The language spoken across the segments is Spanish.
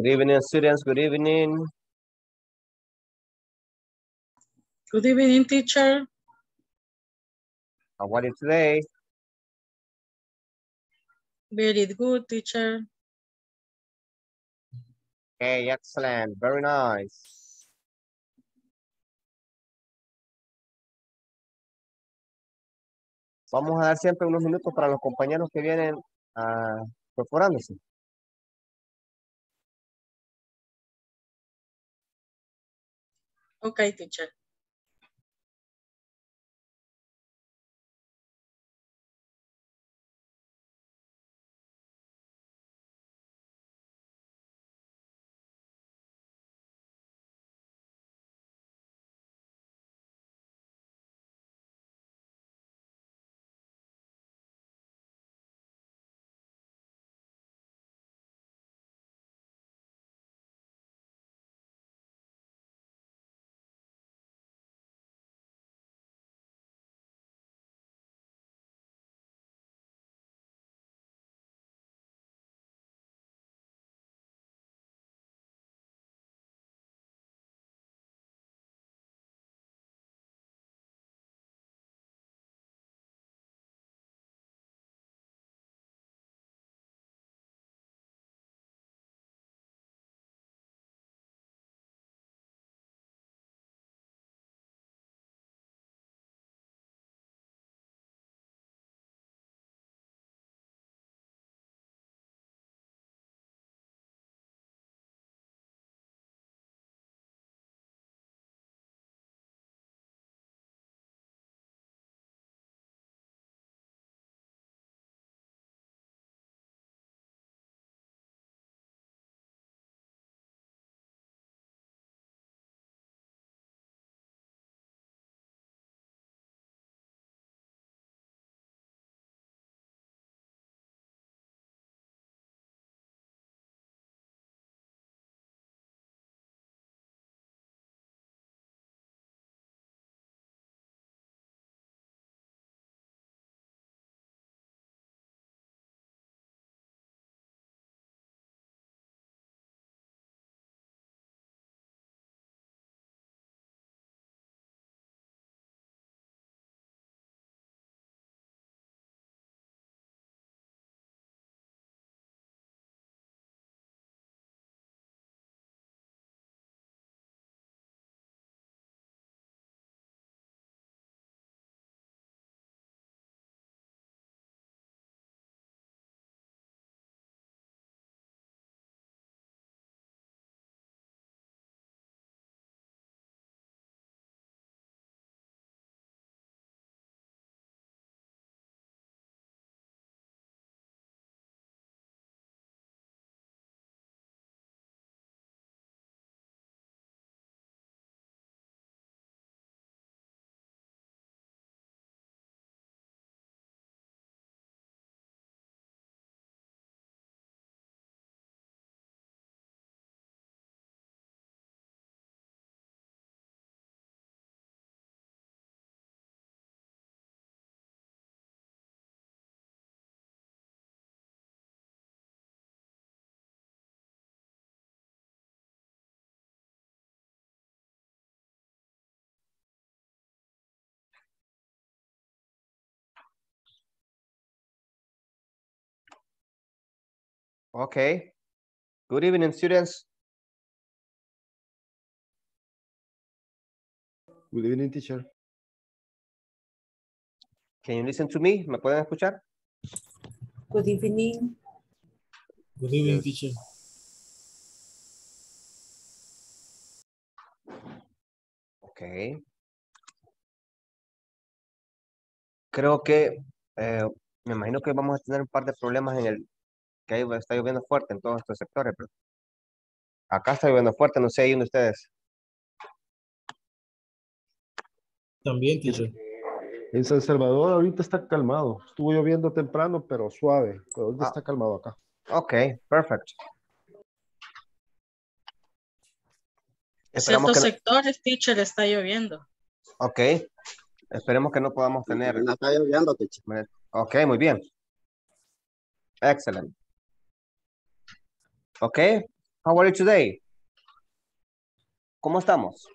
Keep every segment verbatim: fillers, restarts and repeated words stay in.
Good evening, students. Good evening. Good evening, teacher. How are you today? Very good, teacher. Okay, excellent. Very nice. Vamos a dar siempre unos minutos para los compañeros que vienen uh, incorporándose. Okay, teacher. Okay. Good evening, students. Good evening, teacher. Can you listen to me? ¿Me pueden escuchar? Good evening. Good evening, teacher. Okay. Creo que eh, me imagino que vamos a tener un par de problemas en el que ahí está lloviendo fuerte en todos estos sectores, pero acá está lloviendo fuerte, no sé ahí donde ustedes. También, teacher. En San Salvador ahorita está calmado. Estuvo lloviendo temprano, pero suave. Pero ahorita ah. está calmado acá. Ok, perfecto. Ciertos que... sectores, teacher, está lloviendo. Ok. Esperemos que no podamos tener. Está lloviendo, teacher. Ok, muy bien. Excelente. Okay, How are you today? ¿Cómo estamos?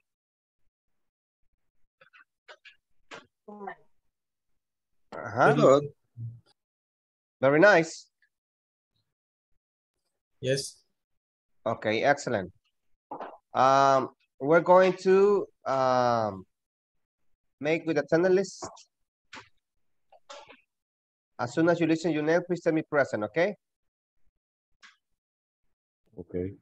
Ajá. Good. Very nice. Yes. Okay, excellent. Um, we're going to um, make with attendance list. As soon as you listen your name, please tell me present, okay? Okay.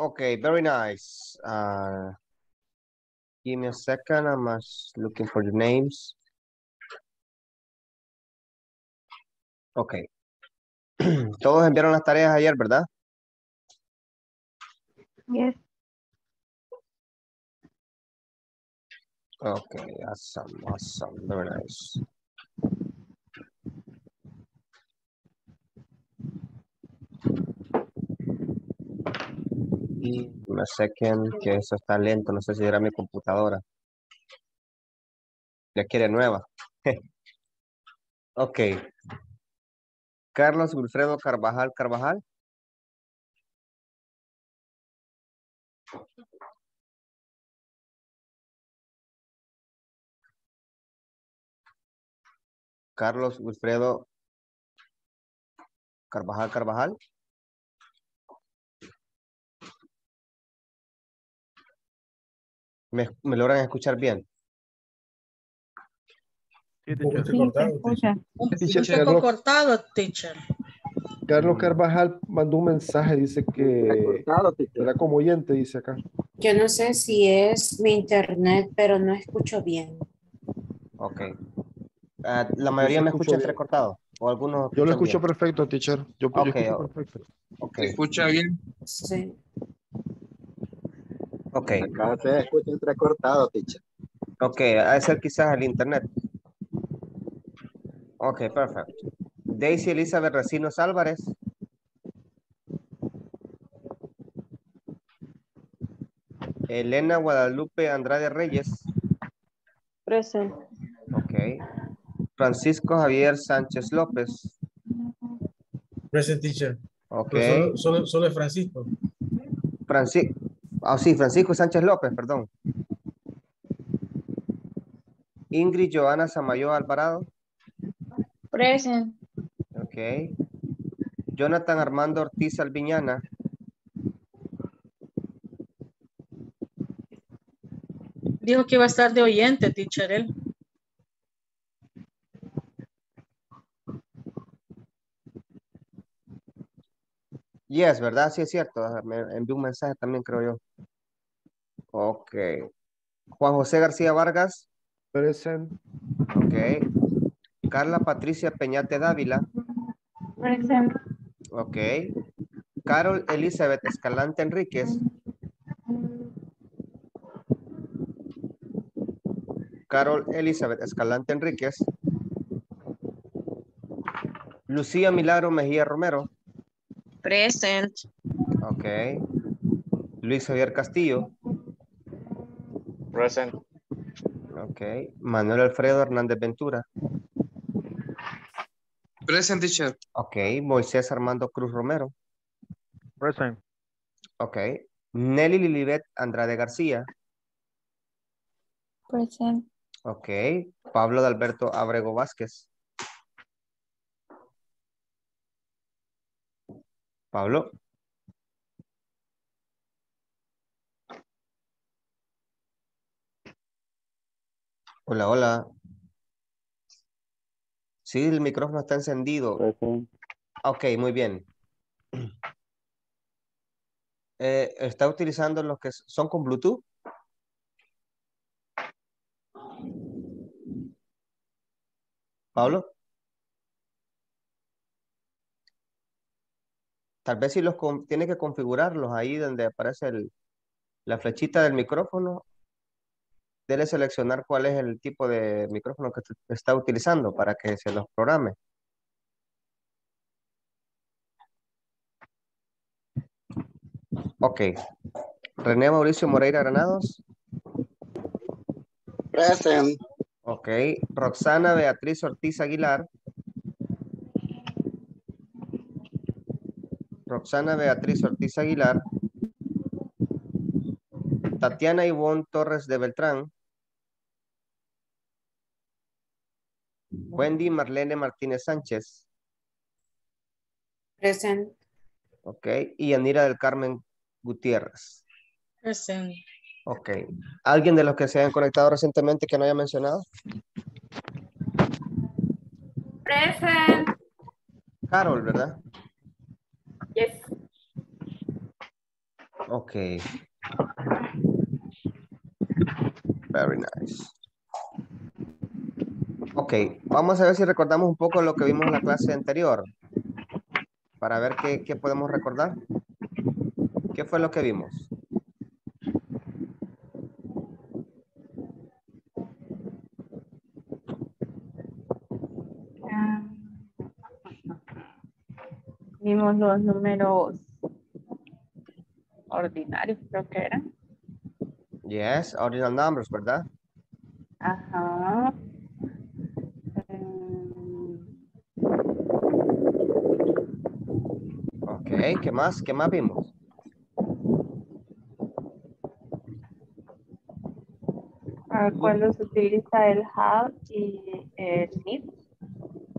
Okay, very nice. Uh, give me a second. I'm just looking for the names. Okay. Todos enviaron las tareas ayer, ¿verdad? Yes. Okay, awesome, awesome, very nice. Y una second, que eso está lento, no sé si era mi computadora. Ya quiere nueva. Ok. Carlos Wilfredo Carvajal Carvajal. Carlos Wilfredo Carvajal Carvajal. ¿Me, me logran escuchar bien? Sí, teacher. Sí, cortado, teacher. Un poco cortado, teacher. Carlos Carvajal mandó un mensaje, dice que era como oyente, dice acá. Yo no sé si es mi internet, pero no escucho bien. Ok. Uh, la mayoría me escucha entrecortado. O algunos. Yo lo escucho bien. Perfecto, teacher. Yo, okay, yo escucho perfecto. Okay. ¿Se escucha bien? Sí. Ok. Acá se escucha entrecortado, teacher. Ok, ha de ser quizás el internet. Ok, perfecto. Daisy Elizabeth Recinos Álvarez. Elena Guadalupe Andrade Reyes. Present. Ok. Francisco Javier Sánchez López. Present, teacher. Ok. Solo, solo, solo es Francisco. Francisco. Ah, oh, sí, Francisco Sánchez López, perdón. Ingrid Joana Samayo Alvarado. Present. Ok. Jonathan Armando Ortiz Alviñana. Dijo que iba a estar de oyente, teacher, él. Yes, ¿verdad? Sí, es cierto. Me envió un mensaje también, creo yo. Ok. Juan José García Vargas. Present. Ok. Carla Patricia Peñate Dávila. Present. Ok. Carol Elizabeth Escalante Enríquez. Carol Elizabeth Escalante Enríquez. Lucía Milagro Mejía Romero. Present. Ok. Luis Javier Castillo. Present. Ok. Manuel Alfredo Hernández Ventura. Present, teacher. Ok. Moisés Armando Cruz Romero. Present. Ok. Nelly Lilibet Andrade García. Present. Ok. Pablo Adalberto Abrego Vázquez. Pablo. Hola, hola. Sí, el micrófono está encendido. Present. Ok, muy bien. Eh, ¿Está utilizando los que son con Bluetooth? Pablo. Tal vez si los con, tiene que configurarlos ahí donde aparece el, la flechita del micrófono, debe seleccionar cuál es el tipo de micrófono que está utilizando para que se los programe. Ok. René Mauricio Moreira Granados. Present. Ok. Roxana Beatriz Ortiz Aguilar. Roxana Beatriz Ortiz Aguilar. Tatiana Ivonne Torres de Beltrán. Wendy Marlene Martínez Sánchez. Present. Ok. Y Yanira del Carmen Gutiérrez. Present. Ok. ¿Alguien de los que se hayan conectado recientemente que no haya mencionado? Present. Carol, ¿verdad? Yes. Ok. Very nice. Ok. Vamos a ver si recordamos un poco lo que vimos en la clase anterior. Para ver qué, qué podemos recordar. ¿Qué fue lo que vimos? Vimos los números ordinarios, creo que eran. Yes, ordinal numbers, ¿verdad? Ajá. Ok, ¿qué más? ¿Qué más vimos? Cuando se utiliza el have y el need.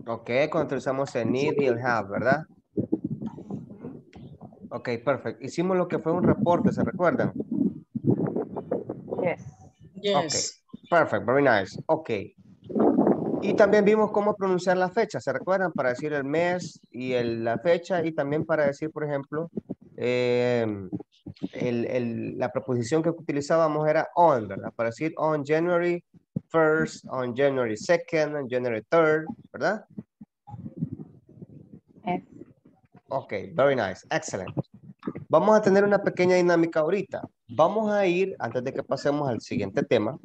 Ok, cuando utilizamos el need y el have, ¿verdad? Ok, perfecto. Hicimos lo que fue un reporte, ¿se recuerdan? Yes. Yes. Ok, perfecto, very nice. Ok. Y también vimos cómo pronunciar la fecha, ¿se recuerdan? Para decir el mes y el, la fecha y también para decir, por ejemplo, eh, el, el, la preposición que utilizábamos era on, ¿verdad? Para decir on January first, on January second, on January third, ¿verdad? Yes. Ok, very nice, excellent. Vamos a tener una pequeña dinámica ahorita. Vamos a ir, antes de que pasemos al siguiente tema,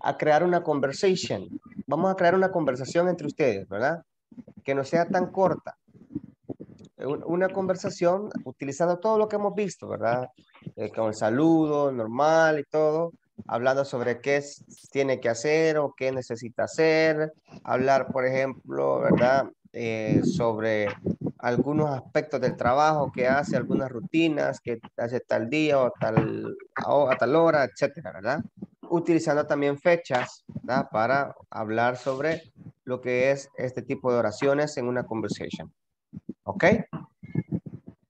a crear una conversation. Vamos a crear una conversación entre ustedes, ¿verdad? Que no sea tan corta. Una conversación utilizando todo lo que hemos visto, ¿verdad? Eh, con el saludo normal y todo. Hablando sobre qué tiene que hacer o qué necesita hacer. Hablar, por ejemplo, ¿verdad? Eh, sobre algunos aspectos del trabajo que hace, algunas rutinas que hace tal día o tal, a tal hora, etcétera, ¿verdad? Utilizando también fechas, ¿verdad? Para hablar sobre lo que es este tipo de oraciones en una conversation. ¿Ok?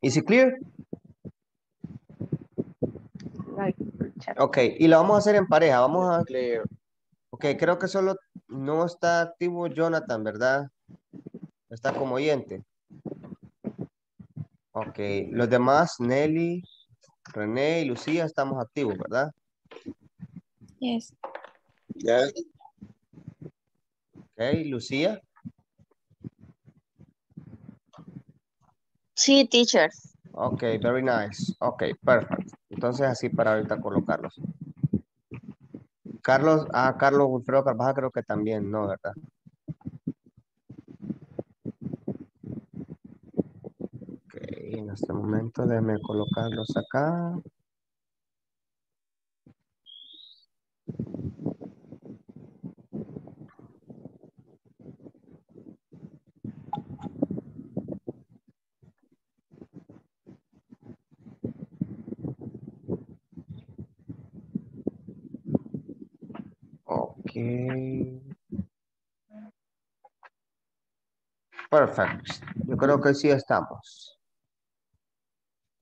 ¿Is it clear? Ok, y lo vamos a hacer en pareja, vamos a... Ok, creo que solo no está activo Jonathan, ¿verdad? Está como oyente. Ok, los demás, Nelly, René y Lucía, estamos activos, ¿verdad? Yes. Yes. Ok, Lucía. Sí, teacher. Ok, very nice. Ok, perfecto. Entonces, así para ahorita colocarlos. Carlos, ah, Carlos Wilfredo Carvajal creo que también, no, ¿verdad? En este momento déjame colocarlos acá. Ok. Perfecto. Yo creo que sí estamos.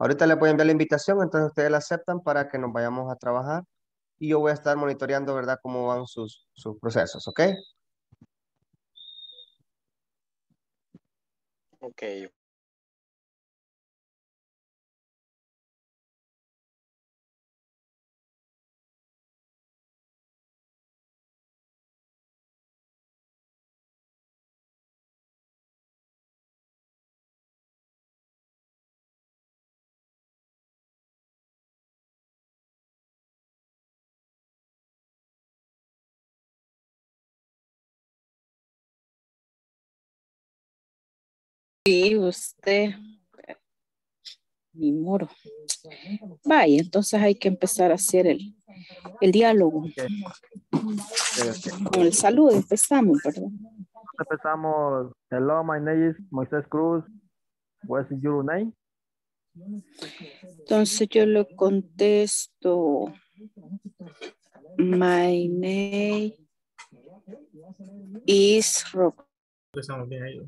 Ahorita le voy a enviar la invitación, entonces ustedes la aceptan para que nos vayamos a trabajar y yo voy a estar monitoreando, ¿verdad?, cómo van sus, sus procesos, ¿ok? Ok. Sí, usted. mi muro. Vaya, entonces hay que empezar a hacer el, el diálogo. Okay. Con el saludo empezamos, ¿verdad? Empezamos. Hello, my name is Moisés Cruz. What's your name? Entonces yo le contesto, my name is Rock. Empezamos bien ahí.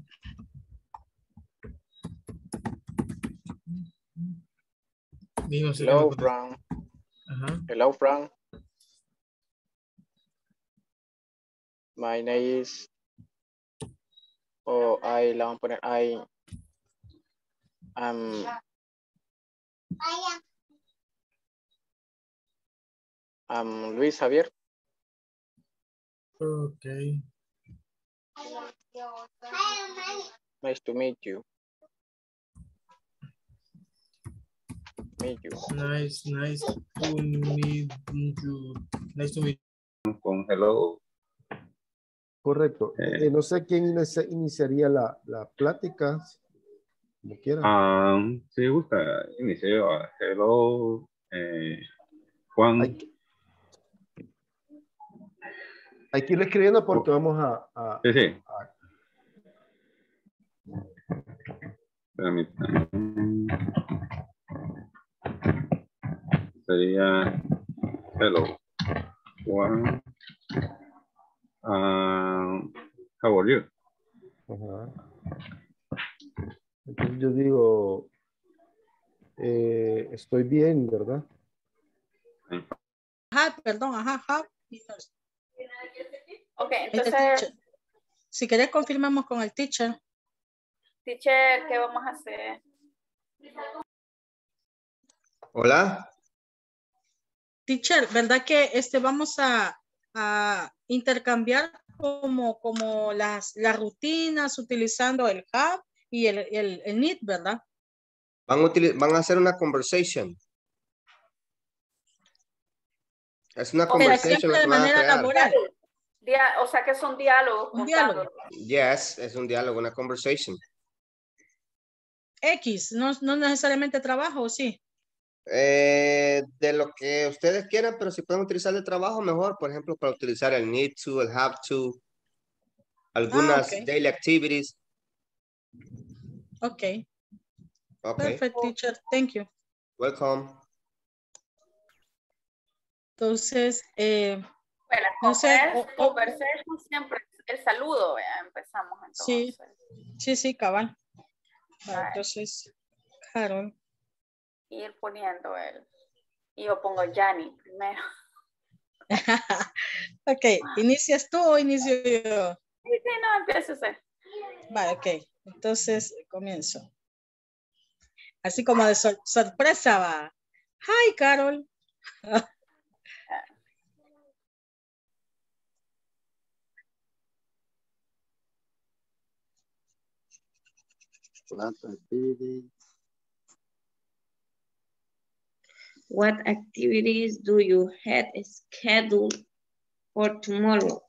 Hello, Frank. Uh-huh. Hello, Frank. My name is... Oh, I... La vamos a poner... I... Um, um, Luis Javier. Okay. Nice to meet you. Meet you. Nice, nice to meet you. Nice to meet you. Con hello. Correcto. Eh, eh, no sé quién iniciaría la, la plática. Como quieran. Um, si gusta, inicio. Hello, eh, Juan. Aquí, aquí lo escribiendo porque vamos a... a sí, sí. A... Permítame. Sería hello, Juan. Uh, how are you? Uh-huh. Entonces yo digo, eh, estoy bien, ¿verdad? Ajá, perdón, ajá, ajá. Ok, entonces... Si querés confirmamos con el teacher. Teacher, ¿qué vamos a hacer? Hola. Teacher, ¿verdad que este vamos a, a intercambiar como, como las, las rutinas utilizando el hub? Y el, el, el need, ¿verdad? Van a, utilizar, van a hacer una conversation. Es una conversation. De manera laboral. O sea que son diálogos. Un diálogo. Yes, es un diálogo, una conversation. X, no, no necesariamente trabajo, ¿sí? Eh, de lo que ustedes quieran, pero si pueden utilizar el trabajo, mejor. Por ejemplo, para utilizar el need to, el have to, algunas ah, okay. daily activities. Okay. Okay. Perfect, teacher. Thank you. Welcome. Entonces, eh, bueno, no sé, o, o, conversation siempre el saludo, ¿eh? Empezamos entonces. Sí, sí, sí, cabal. Vale. Entonces, Carol. Ir poniendo el, y yo pongo Yanni primero. Okay, ¿inicias tú o inicio yo? Sí, sí, no, empiezo usted. Vale, ok. Entonces, comienzo. Así como de sor sorpresa va. Hi, Carol. What activities do you have scheduled for tomorrow?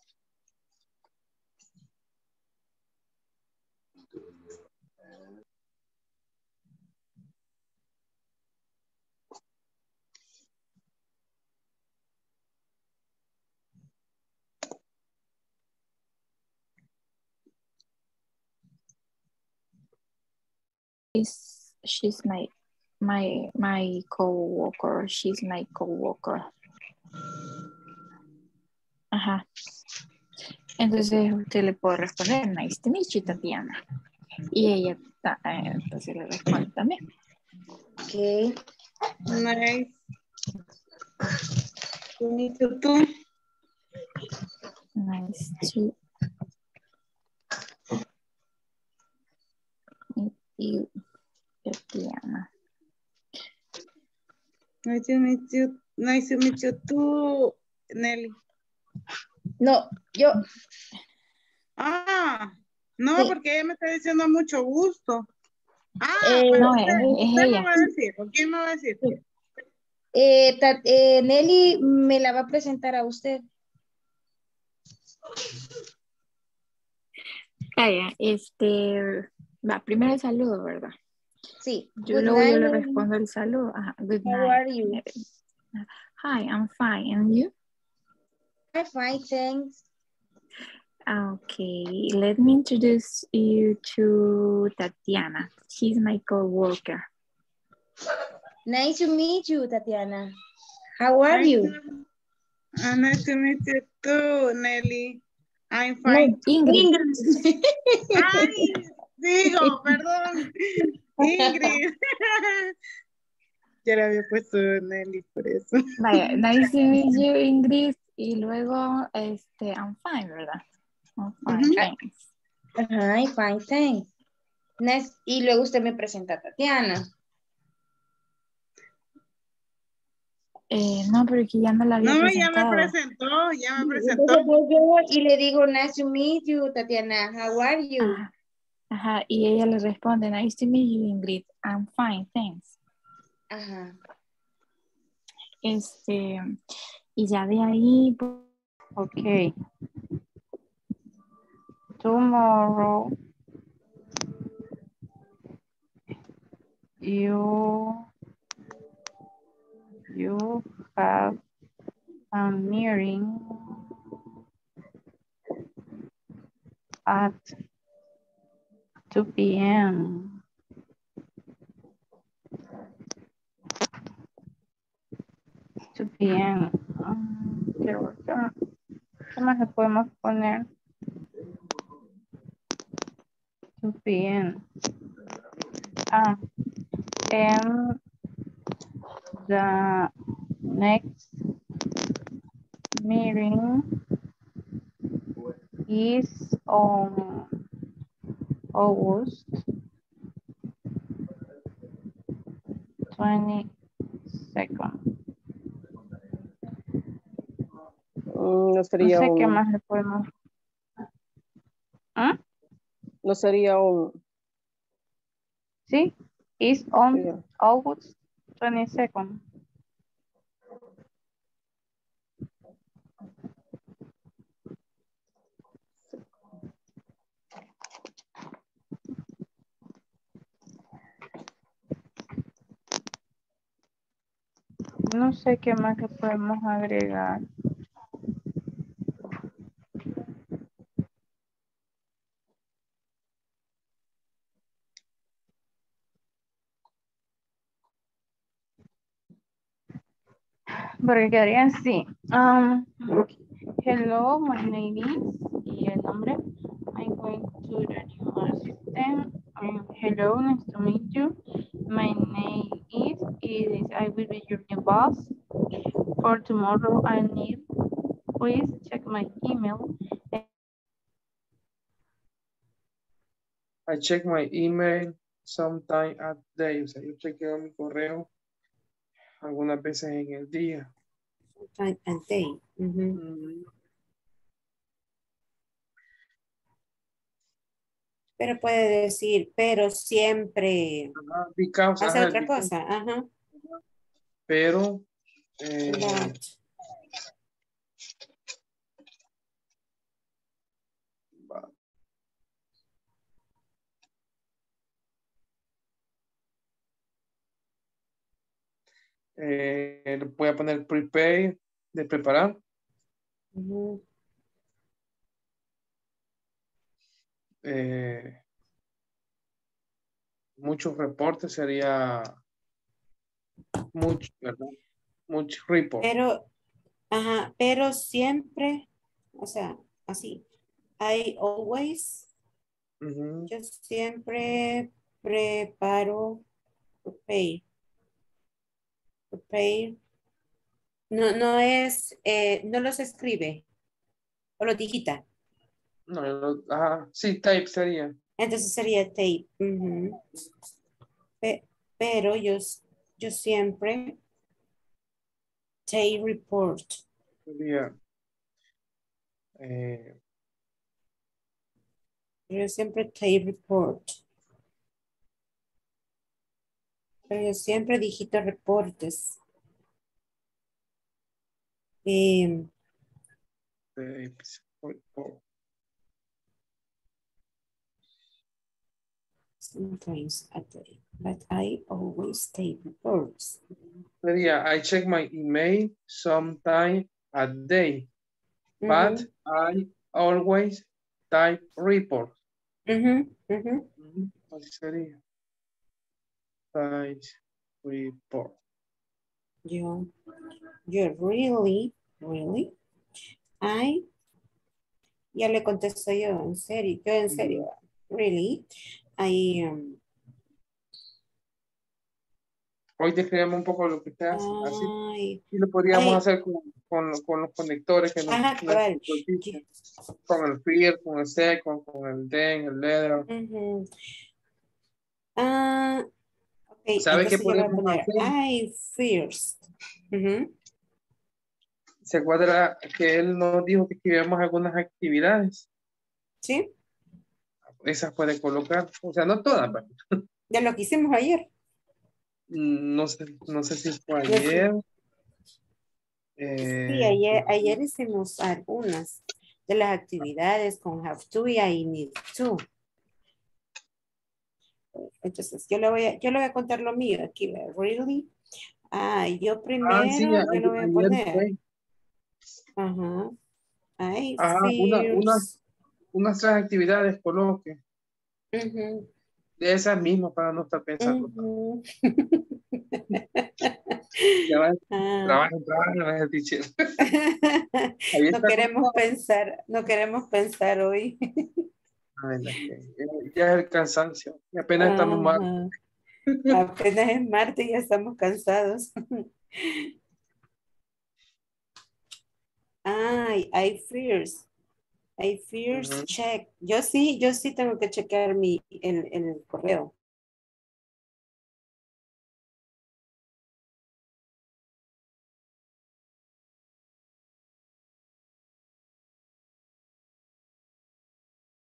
She's, she's my my my co-worker. She's my co-worker. Ajá. Entonces usted le puede responder, nice to meet you, Tatiana. Y ella eh, entonces le responde también. Okay. Nice. You need to do. Nice to you, Tatiana. Nice to meet you. Nice to meet you too, Nelly. No, yo. Ah, no, sí. Porque ella me está diciendo mucho gusto. Ah, eh, pues no, usted, es, usted es me va a decir. ¿Quién me va a decir? Sí. Eh, ta, eh, Nelly me la va a presentar a usted. Ah, ya, este... Va, primero el saludo, ¿verdad? Sí. Yo luego yo le respondo el saludo. Ajá. Good night. How are you? Hi, I'm fine. And you? I'm fine, thanks. Okay, let me introduce you to Tatiana. She's my co-worker. Nice to meet you, Tatiana. How are nice you? To, nice to meet you too, Nelly. I'm fine. No, Ingrid. Ingrid. Ay, digo, perdón. Ingrid. Ya le había puesto Nelly por eso. Vaya, nice to meet you, Ingrid. Y luego, este, I'm fine, ¿verdad? I'm fine, uh-huh. thanks. Ajá, I'm fine, thanks. Next, y luego usted me presenta a Tatiana. Eh, no, pero que ya me la había no, presentado. No, ya me presentó, ya me presentó. Y le digo, nice to meet you, Tatiana. How are you? Ajá, ajá. Y ella le responde, nice to meet you, Ingrid. I'm fine, thanks. Ajá. Este... Y ya de ahí, ok. Tomorrow, you, you have a meeting at two P M two P M Um, ¿Qué más le podemos poner? two P M Ah, and the next meeting is on August twenty-second. No sería no sé un... qué más le podemos... ¿Ah? No sería un... Sí, it's on yeah. August twenty-second. No sé qué más le podemos agregar. Porque quedaría así. Um, hello, my name is, y el nombre. I'm going to the university. Um, hello, nice to meet you. My name is, is, I will be your new boss. For tomorrow, I need, please check my email. I check my email sometime at day. O sea, yo chequeo mi correo algunas veces en el día. Sometimes day. Mm-hmm. Pero puede decir, pero siempre. Uh, because, hace ajá, otra because. cosa. Ajá. Pero. Eh, yeah. Eh, voy a poner prepare de preparar. Uh-huh. eh, muchos reportes sería mucho, ¿verdad? Muchos reportes. Pero, ajá, pero siempre, o sea, así. I always, uh-huh. yo siempre preparo prepare. Prepare. No, no es, eh, no los escribe o los digita. No, no, ajá, sí, type sería. Entonces sería type. Uh-huh. Pe pero yo, yo siempre type report. Sería, eh. Yo siempre type report. Pero yo siempre digito reportes. Eh, sometimes a day, but I always take reports. Yeah, I check my email sometimes a day, mm-hmm. but I always type reports. Mm-hmm. Mm-hmm. Mm-hmm. Type report. You, you really, really? I, ya le contesto yo, en serio, yo en serio, really, I... Um, hoy describamos un poco lo que te hace, así, y lo podríamos ay, hacer con, con, con los conectores que nos... Ajá, claro. Nos con el fear, con el second, con el den, el leather. Uh-huh. uh, okay, ¿sabe qué podemos hacer? I first. Uh-huh. ¿Se acuerda que él nos dijo que escribíamos algunas actividades? Sí. Esas puede colocar, o sea, no todas. Pero... de lo que hicimos ayer. No sé, no sé si fue ayer. Eh... Sí, ayer, ayer hicimos algunas de las actividades con have to y I need to. Entonces, yo le voy a, yo le voy a contar lo mío aquí. Really? Ah, yo primero ah, sí, yo lo voy a poner. Fue. Ajá. Ay, ajá, una, unas, unas tres actividades coloque. Uh-huh. De esas mismas para no estar pensando. Uh-huh. Ya va, ah. Trabajen, trabajen, no queremos cosa. pensar, no queremos pensar hoy. Ya es el cansancio. Y apenas uh-huh. estamos mal. Apenas es martes y ya estamos cansados. Ay, I first, I first uh-huh. check. Yo sí, yo sí tengo que chequear mi, el, el correo.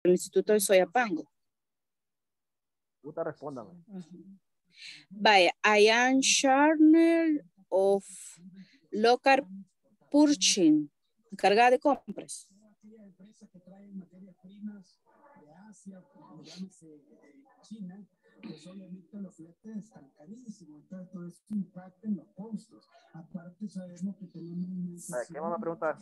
El Instituto de Soyapango. Puta, respóndame. Uh-huh. Vaya, I am journal of local Purchin, encargada de compras. ¿Qué vamos a preguntar?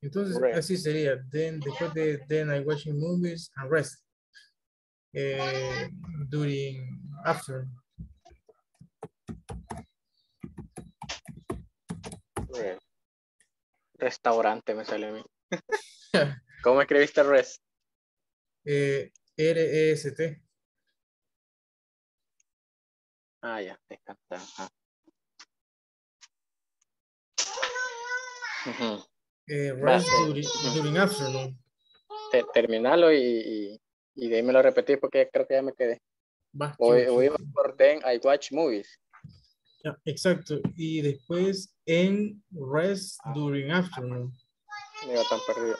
Entonces, rest. Así sería. Then, después de then I watching movies and rest. Eh, during, after. Restaurante me sale a mí. ¿Cómo escribiste rest? Eh, R E S T. Ah, ya, te encanta. Ah. Uh-huh. eh, rest during, during afternoon. Te, terminalo y, y, y de ahí me lo repetí porque creo que ya me quedé. O iba por then I watch movies. Exacto, y después en rest during afternoon. Digo, tan perdido.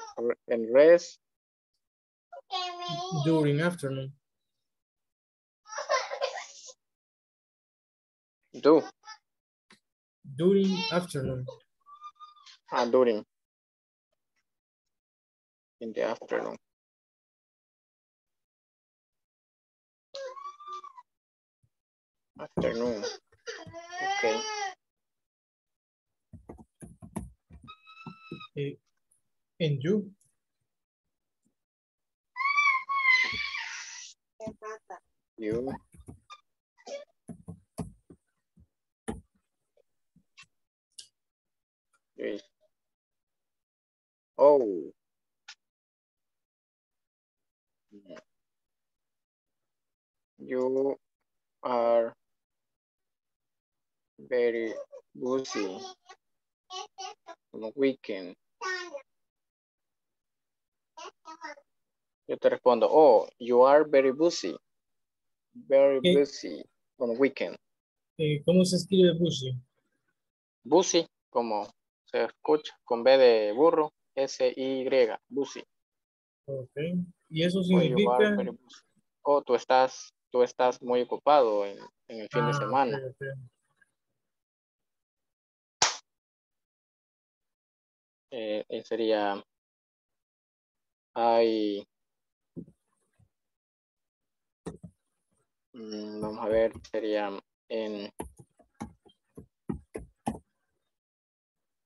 En rest during afternoon. Do. During afternoon. Ah, during. In the afternoon. Afternoon. Okay. Eh, and you? You. Yes. Oh. You are very busy on the weekend. Yo te respondo, oh, you are very busy. Very okay. busy on the weekend. Eh, ¿Cómo se escribe busy? Busy, como se escucha, con B de burro, S I Y, busy. Ok, y eso significa... Oh, tú estás, tú estás muy ocupado en, en el fin ah, de semana. Okay, okay. Eh, sería I Mm, vamos a ver, sería en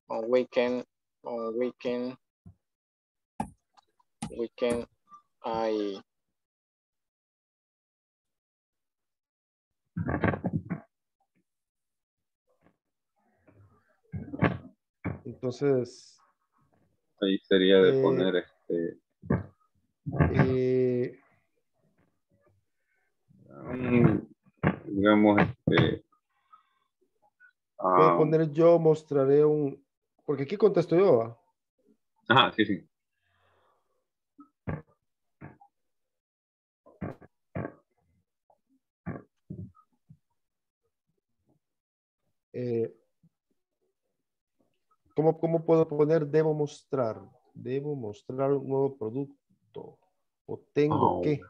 on weekend, on weekend, weekend, I entonces ahí sería de eh, poner este eh, um, digamos este um, voy a poner yo mostraré un porque aquí contesto yo, ¿va? Ajá, sí, sí. Eh, ¿cómo, ¿Cómo puedo poner? Debo mostrar. Debo mostrar un nuevo producto. O tengo oh. que.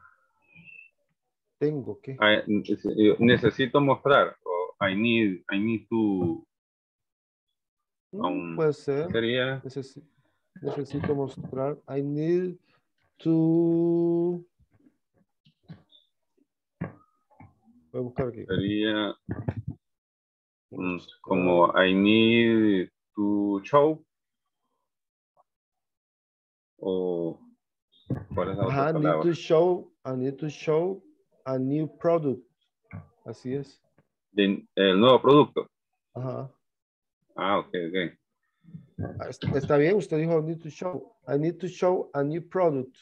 Tengo que. I, necesito mostrar. I need, I need to. Um, Puede ser. Sería... Necesito, necesito mostrar. I need to. Voy a buscar aquí. Sería. Como I need to show o ¿cuál es la otra I palabra? need to show I need to show a new product, así es. De, el nuevo producto. Ajá. Ah, okay, okay. Está bien, usted dijo I need to show I need to show a new product.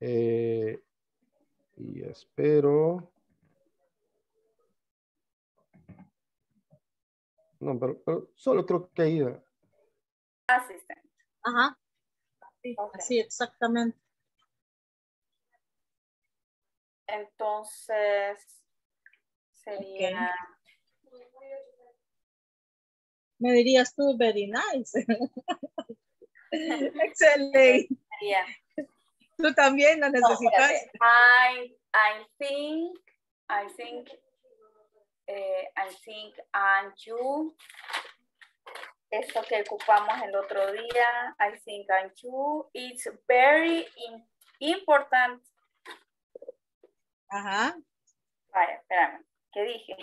Eh, y espero. No, pero, pero solo creo que ahí. Asistente. Ajá. Sí, okay. Así, exactamente. Entonces, sería... Okay. Me dirías tú, very nice. Excelente. Yeah. Tú también lo necesitas. No, I, I think, I think... Eh, I think and you, esto que ocupamos el otro día, I think and you, it's very in, important. Ajá. Vaya, espérame, ¿qué dije?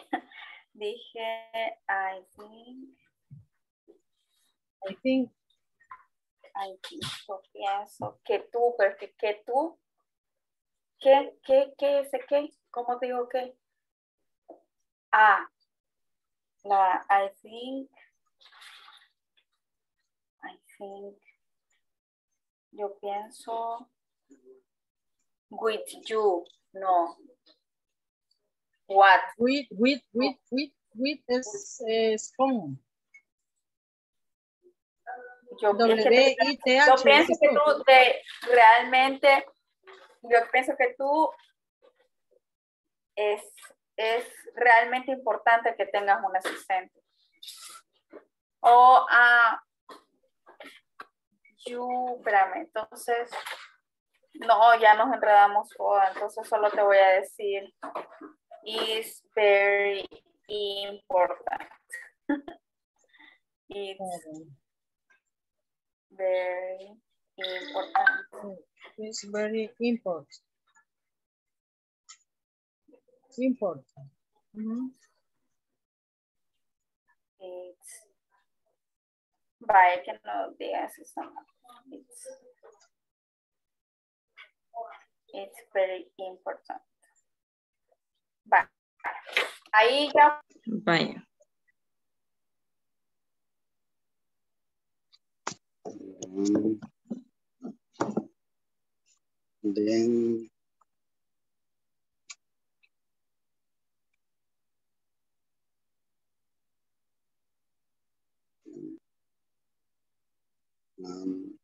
Dije, I think, I think, I think, yo pienso que tú, porque que tú, que, que, que, ese que, ¿cómo te digo que? Ah, la, I think, I think, yo pienso, with you, no, what? With, with, with, with, with es, es con. Yo, w I T H, yo pienso que tú te, realmente, yo pienso que tú es, es realmente importante que tengas un asistente. O a uh, you, espérame, entonces, no, ya nos enredamos todas, entonces solo te voy a decir, is very important. It's very important. It's very important. Important. Mm-hmm. It's by que no digas eso. It's, it's very important. Bye. Ahí ya. Bye. Then. Um,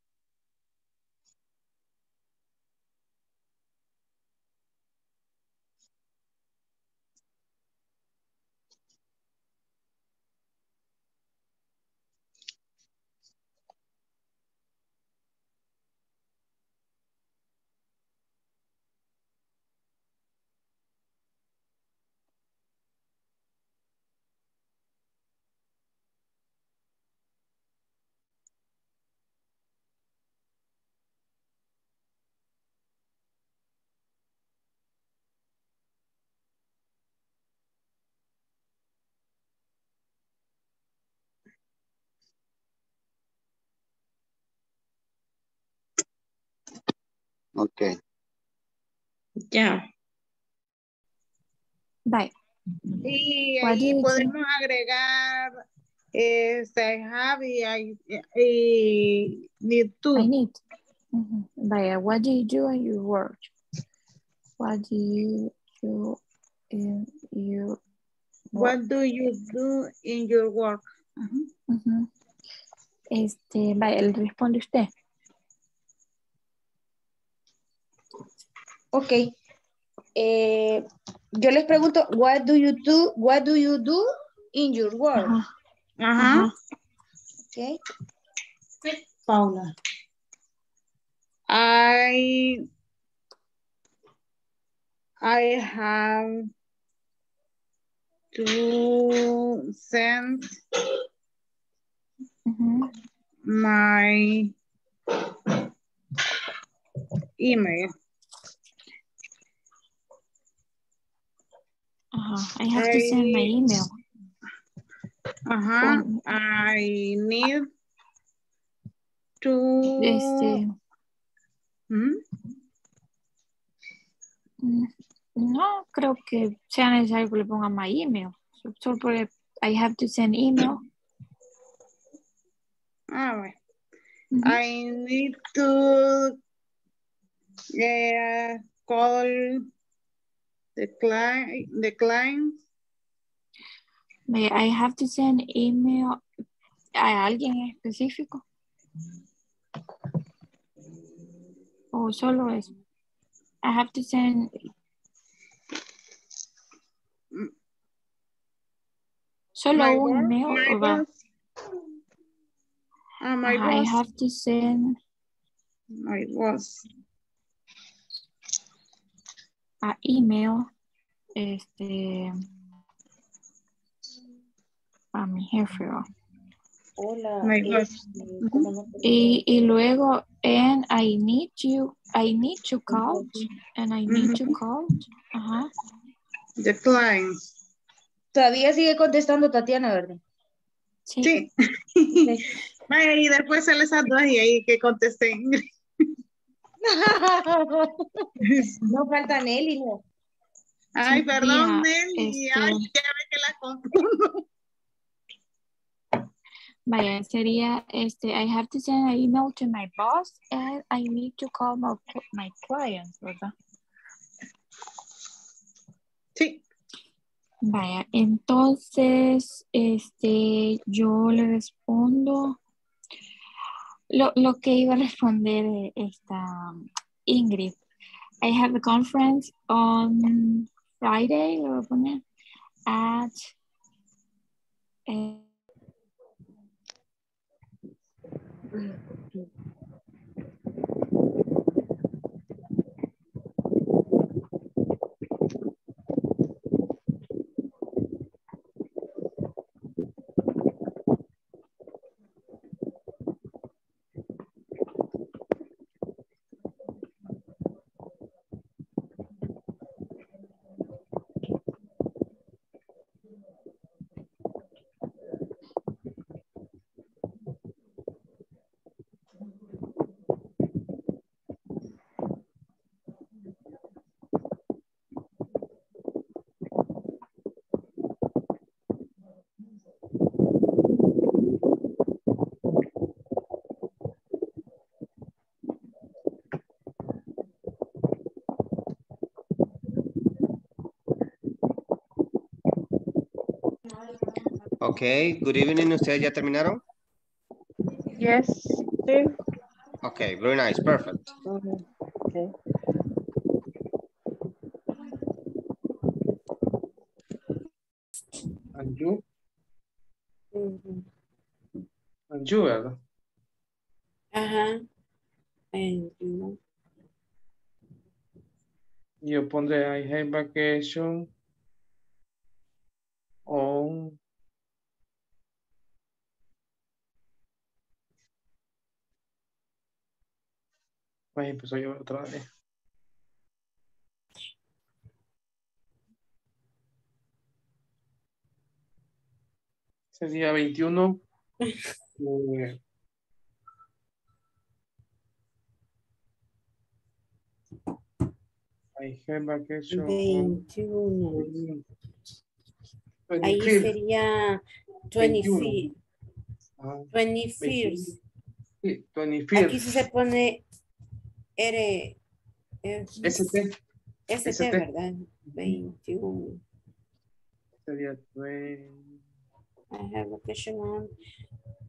Okay. Ya. Bye. Y ahí podemos agregar este have y, y need to. I need. Mm-hmm. Bye. What do you do in your work? What do you do in your work? What do you do in your work? Uh-huh. Uh-huh. Este, vaya, le responde usted. Ok. Eh, yo les pregunto, what do you do? What do you do in your work? Ajá. Ajá. Ajá. Okay. Paula. I I have to send mm-hmm. my email. Uh-huh. I have I, to send my email. Uh-huh. So, I need to... Este... ¿Mm? No creo que sea necesario que le ponga my email. Solo porque I have to send email. Ah, bueno. Mm-hmm. I need to uh, call... The client, the client. May I have to send email a alguien específico? O solo eso. I have to send. Solo my un email. My o va? Uh, my I boss. Have to send. My boss. A email este a mi jefe hola y, y luego and I need you I need to call and I need to call ajá the client todavía sigue contestando Tatiana verdad sí, sí. Y después sale esas dos y ahí que contesten no falta Nelly, no. Ay, perdón, Nelly. Este... Ay, ya ve que la confundo. Vaya, sería, este, I have to send an email to my boss and I need to call my, my client, ¿verdad? Sí. Vaya, entonces, este, yo le respondo. Lo, lo que iba a responder esta Ingrid. I have a conference on Friday, lo voy a poner, at eh, Okay, good evening. ¿Ustedes ya terminaron? Yes. Sí. Okay, very nice, perfect. Okay. Okay. And you? Mm-hmm. And you, ¿verdad? Ajá. And you. Yo pondré I have vacation. On pues empezó yo otra vez. Ese día veintiuno. eh, I have vacation. veintiuno. veintiuno. Ahí sería veintiuno. veinticinco. Sí, veinticinco. Aquí se pone R. R S T. S T, S T, ¿verdad? veintiuno. Sería veinte. I have vacation on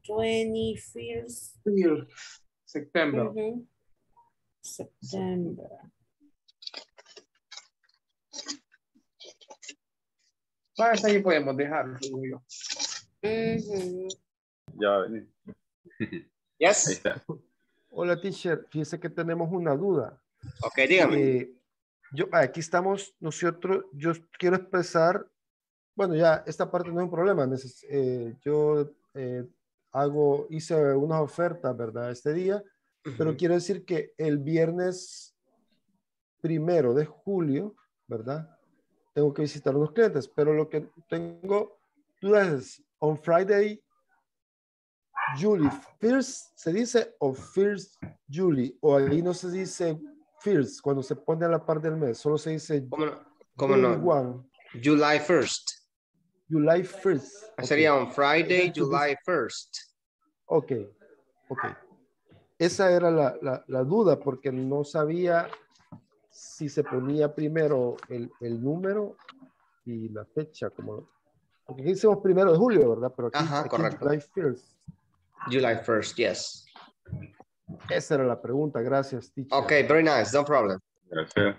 twenty-first September. Mm-hmm. September. Bueno, hasta ahí podemos dejarlo. Mm-hmm. Ya vení. Yes. Ahí está. Hola, teacher. Fíjese que tenemos una duda. Ok, dígame. Eh, yo, aquí estamos nosotros. Yo quiero expresar. Bueno, ya esta parte no es un problema. Neces eh, yo eh, hago, hice unas ofertas, ¿verdad? Este día. Uh-huh. Pero quiero decir que el viernes primero de julio, ¿verdad? Tengo que visitar a unos clientes. Pero lo que tengo dudas es, on Friday, July first, ¿se dice o first July? O ahí no se dice first, cuando se pone a la par del mes. Solo se dice... ¿Cómo no? ¿Cómo no? July first. July first. Okay. Sería on Friday, July first. Ok, ok. Esa era la, la, la duda porque no sabía si se ponía primero el, el número y la fecha. Como, porque aquí hicimos primero de julio, ¿verdad? Pero aquí, ajá, aquí correcto. July first. July first, yes. Esa era la pregunta. Gracias, teacher. Ok, very nice. No problem. Gracias.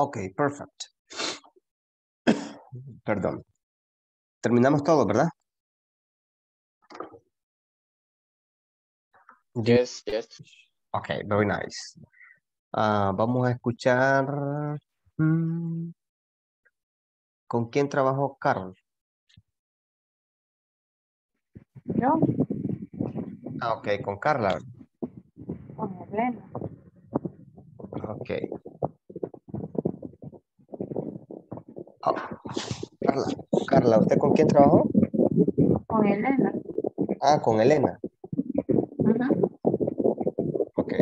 Ok, perfecto. Perdón. Terminamos todo, ¿verdad? Yes, yes. Ok, very nice. Uh, vamos a escuchar... Hmm, ¿con quién trabajó Carol? No. Ah, ok, con Carla. Con Elena. Ok. Oh. Carla, Carla, ¿usted con quién trabajó? Con Elena. Ah, con Elena. Uh-huh. Ok.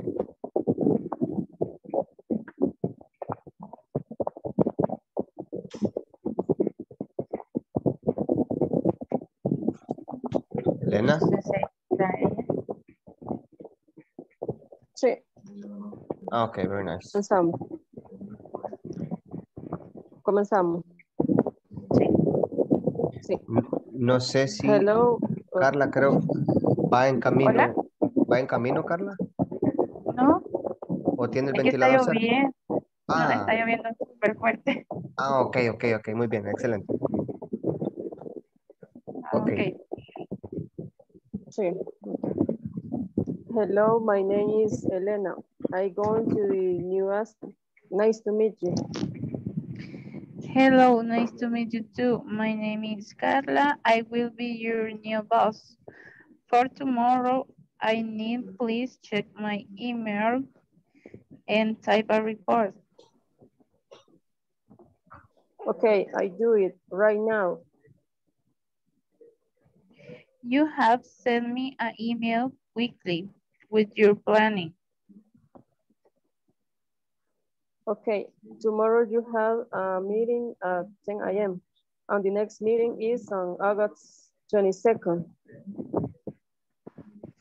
¿Elena? Sí. Ah, ok, very nice. Comenzamos. Comenzamos. Sí. No sé si hello. Carla creo va en camino. ¿Hola? ¿Va en camino, Carla? No. ¿O tiene el es ventilador cerca? Ah. No, está lloviendo súper fuerte. Ah, ok, ok, ok. Muy bien, excelente. Ah, okay. ok. Sí. Hello, my name is Elena. I going to the new Aston. Nice to meet you. Hello, nice to meet you too. My name is Carla. I will be your new boss. For tomorrow, I need please check my email and type a report. Okay, I do it right now. You have sent me an email weekly with your planning. Okay, tomorrow you have a meeting at ten A M and the next meeting is on August twenty-second.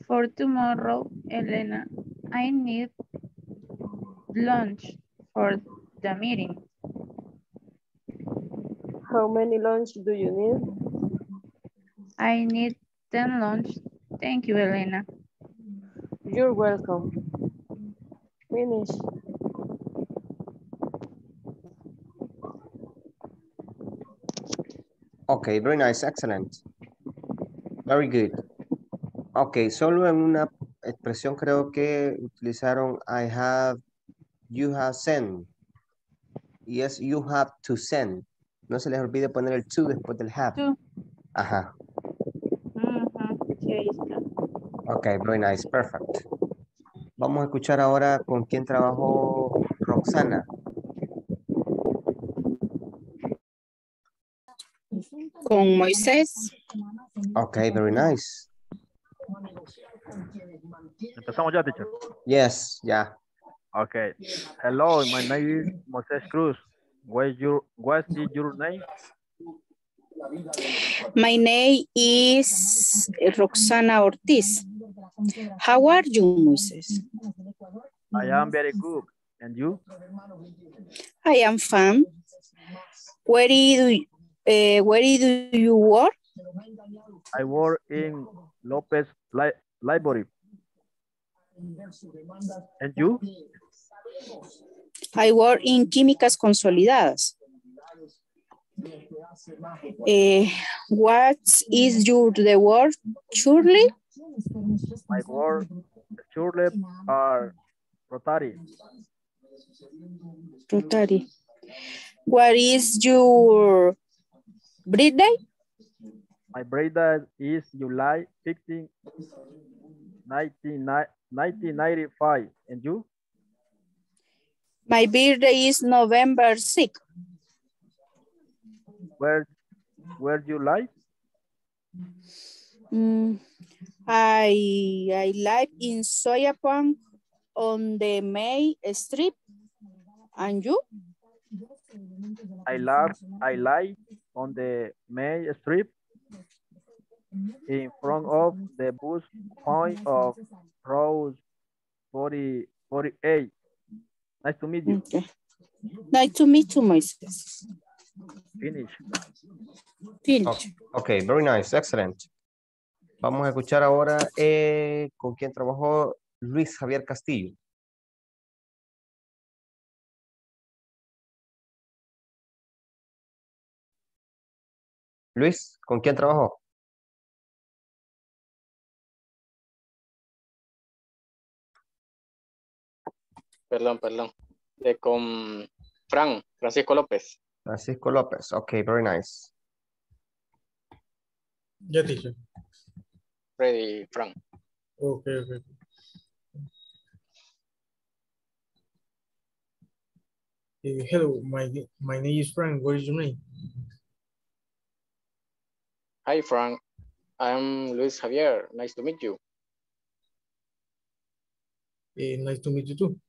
For tomorrow, Elena, I need lunch for the meeting. How many lunch do you need? I need ten lunch. Thank you, Elena. You're welcome. Finish. Okay, very nice, excellent. Very good. Okay, solo en una expresión creo que utilizaron I have, you have sent. Yes, you have to send. No se les olvide poner el to después del have. To. Ajá. Uh-huh. Sí, ahí está. Okay, very nice, perfect. Vamos a escuchar ahora con quién trabajó Roxana. Con Moisés. Okay, very nice. ¿Empezamos ya, teacher? Yes, yeah. Okay. Hello, my name is Moisés Cruz. What's your, what is your name? My name is Roxana Ortiz. How are you, Moisés? I am very good. And you? I am fine. Where do you, uh, where do you work? I work in López Library. And you? I work in Químicas Consolidadas. Uh, what is your the word, Shirley? My word, Shirley, are Rotary. Rotary. What is your birthday? My birthday is July fifteenth, nineteen ninety-five. And you? My birthday is November sixth. Where, where do you live? Mm, I I live in Soyapango on the May Street. And you? I live I live on the May Street in front of the bus point of Road forty-eight. Nice to meet you. Okay. Nice to meet you, Moisés. Finish. Finish. Okay. Okay, very nice, excellent. Vamos a escuchar ahora eh, con quien trabajó Luis Javier Castillo. Luis, ¿con quién trabajó? Perdón, perdón. De con Fran, Francisco López. Francisco López. Okay, very nice. Ya, teacher. Ready, Fran. Okay, okay. Uh, hello, my, my name is Frank. What is your name? Hi, Frank. I'm Luis Javier. Nice to meet you. Uh, nice to meet you too.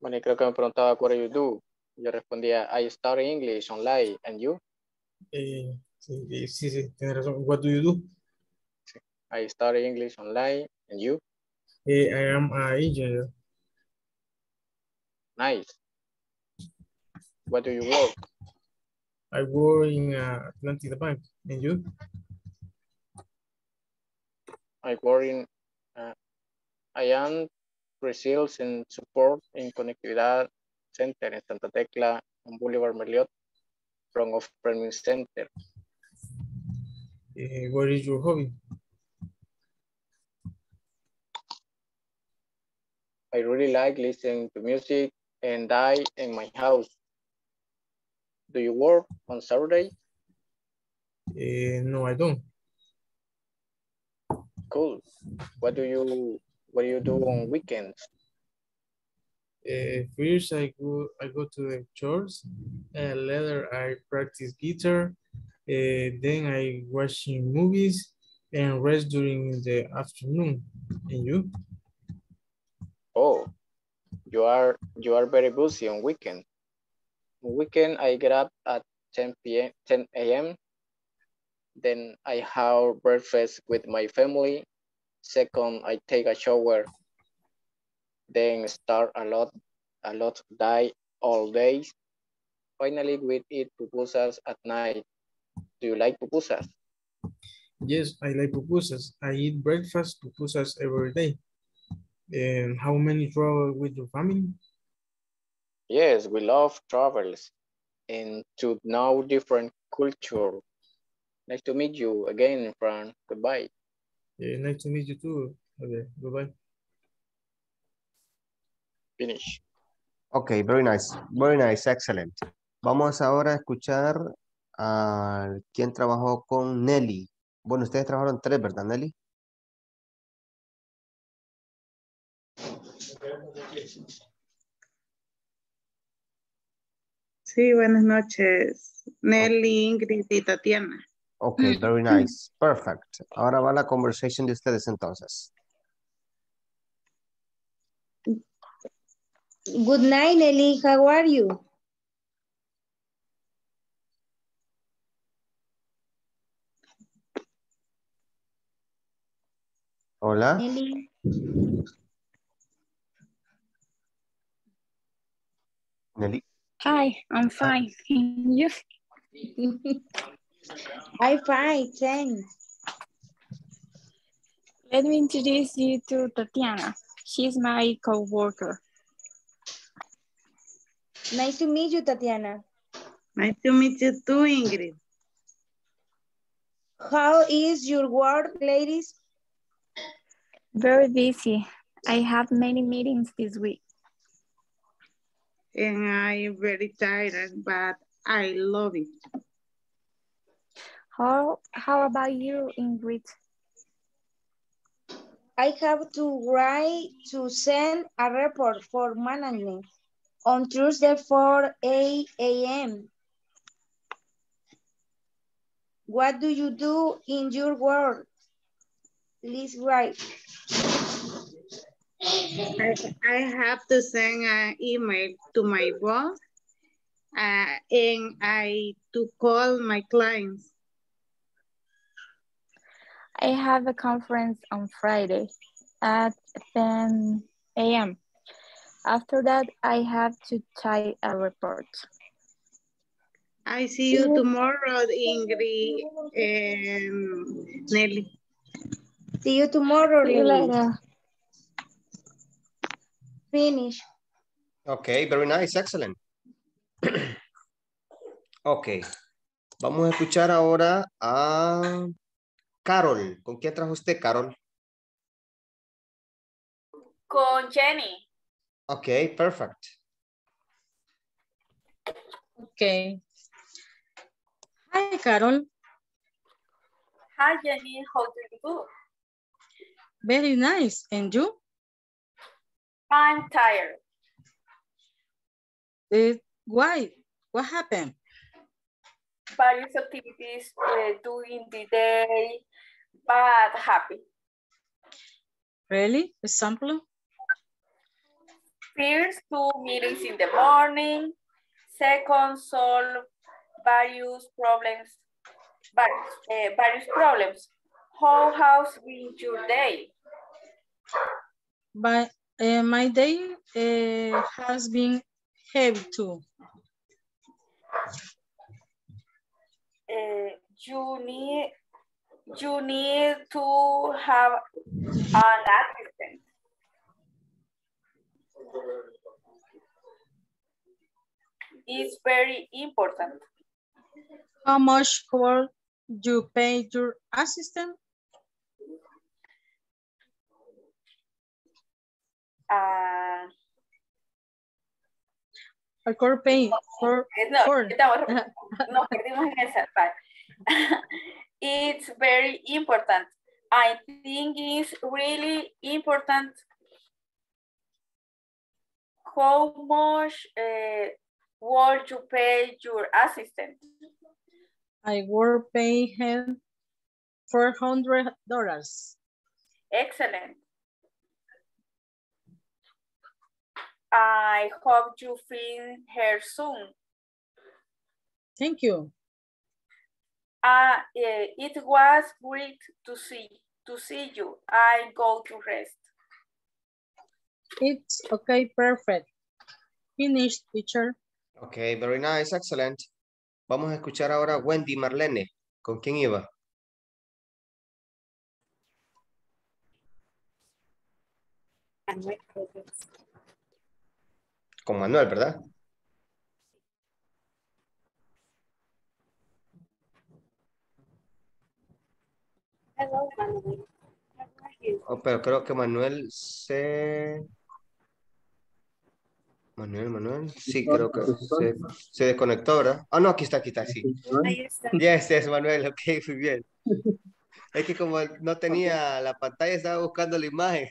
Bueno, creo que me preguntaba, what do you do? Yo respondía, I study English online, and you? Eh, sí, sí, sí, tienes razón. What do you do? I study English online, and you? Eh, I am an engineer. Nice. What do you work? I work in uh, Atlantic Bank, and you? I work in, uh, I am... Results and support in Conectividad Center in Santa Tecla and Boulevard Merliot from off premise center. Uh, what is your hobby? I really like listening to music and die in my house. Do you work on Saturday? Uh, no, I don't. Cool. What do you What do you do on weekends? Uh, first, I go, I go to the church. Uh, later, I practice guitar. Uh, then I watch movies and rest during the afternoon. And you? Oh, you are you are very busy on weekend. Weekend, I get up at ten p m ten a m Then I have breakfast with my family. Second, I take a shower. Then start a lot, a lot die all day. Finally, we eat pupusas at night. Do you like pupusas? Yes, I like pupusas. I eat breakfast pupusas every day. And how many travel with your family? Yes, we love travels and to know different culture. Nice to meet you again, Fran. Goodbye. Yeah, nice to meet you too. Okay, goodbye. Finish. Okay, very nice. Very nice, excellent. Vamos ahora a escuchar a quien trabajó con Nelly. Bueno, ustedes trabajaron tres, ¿verdad, Nelly? Sí, buenas noches. Nelly, Ingrid y Tatiana. Ok, very nice. Perfect. Ahora va la conversación de ustedes entonces. Good night, Nelly. How are you? Hola. Nelly. Nelly. Hi, I'm fine. You? I'm fine, thanks. Let me introduce you to Tatiana. She's my co-worker. Nice to meet you, Tatiana. Nice to meet you too, Ingrid. How is your work, ladies? Very busy. I have many meetings this week. And I'm very tired, but I love it. How, how about you, Ingrid? I have to write to send a report for management on Tuesday for eight a m What do you do in your work? Please write. I, I have to send an email to my boss uh, and I to call my clients. I have a conference on Friday at ten a m After that, I have to type a report. I see you tomorrow, Ingrid and Nelly. See you tomorrow, Nelly. Finish. Okay, very nice, excellent. Okay, vamos a escuchar ahora a Carol. ¿Con quién trajo usted, Carol? Con Jenny. Okay, perfect. Okay. Hi, Carol. Hi, Jenny. How do you do? Very nice. And you? I'm tired. Uh, why? What happened? Various activities uh, during the day, but happy. Really? Example? First, two meetings in the morning. Second, solve various problems. Various, uh, various problems. How has been your day? But Uh, my day uh, has been heavy too. Uh, you need you need to have an assistant. It's very important. How much will you pay your assistant? Uh, I could pay for no, for. no, it's very important. I think it's really important. how much uh, would you pay your assistant? I would pay him four hundred dollars. Excellent. I hope you find her soon. Thank you. Uh, it was great to see to see you. I go to rest. It's okay, perfect. Finished, teacher. Okay, very nice, excellent. Vamos a escuchar ahora Wendy Marlene. ¿Con quién iba? Con Manuel, ¿verdad? Hello, Manuel. Oh, pero creo que Manuel se... Manuel, Manuel. Sí, creo que se, se desconectó, ¿verdad? Ah, oh, no, aquí está, aquí está, sí. Yes, yes, Manuel, ok, muy bien. Es que como no tenía la pantalla, estaba buscando la imagen.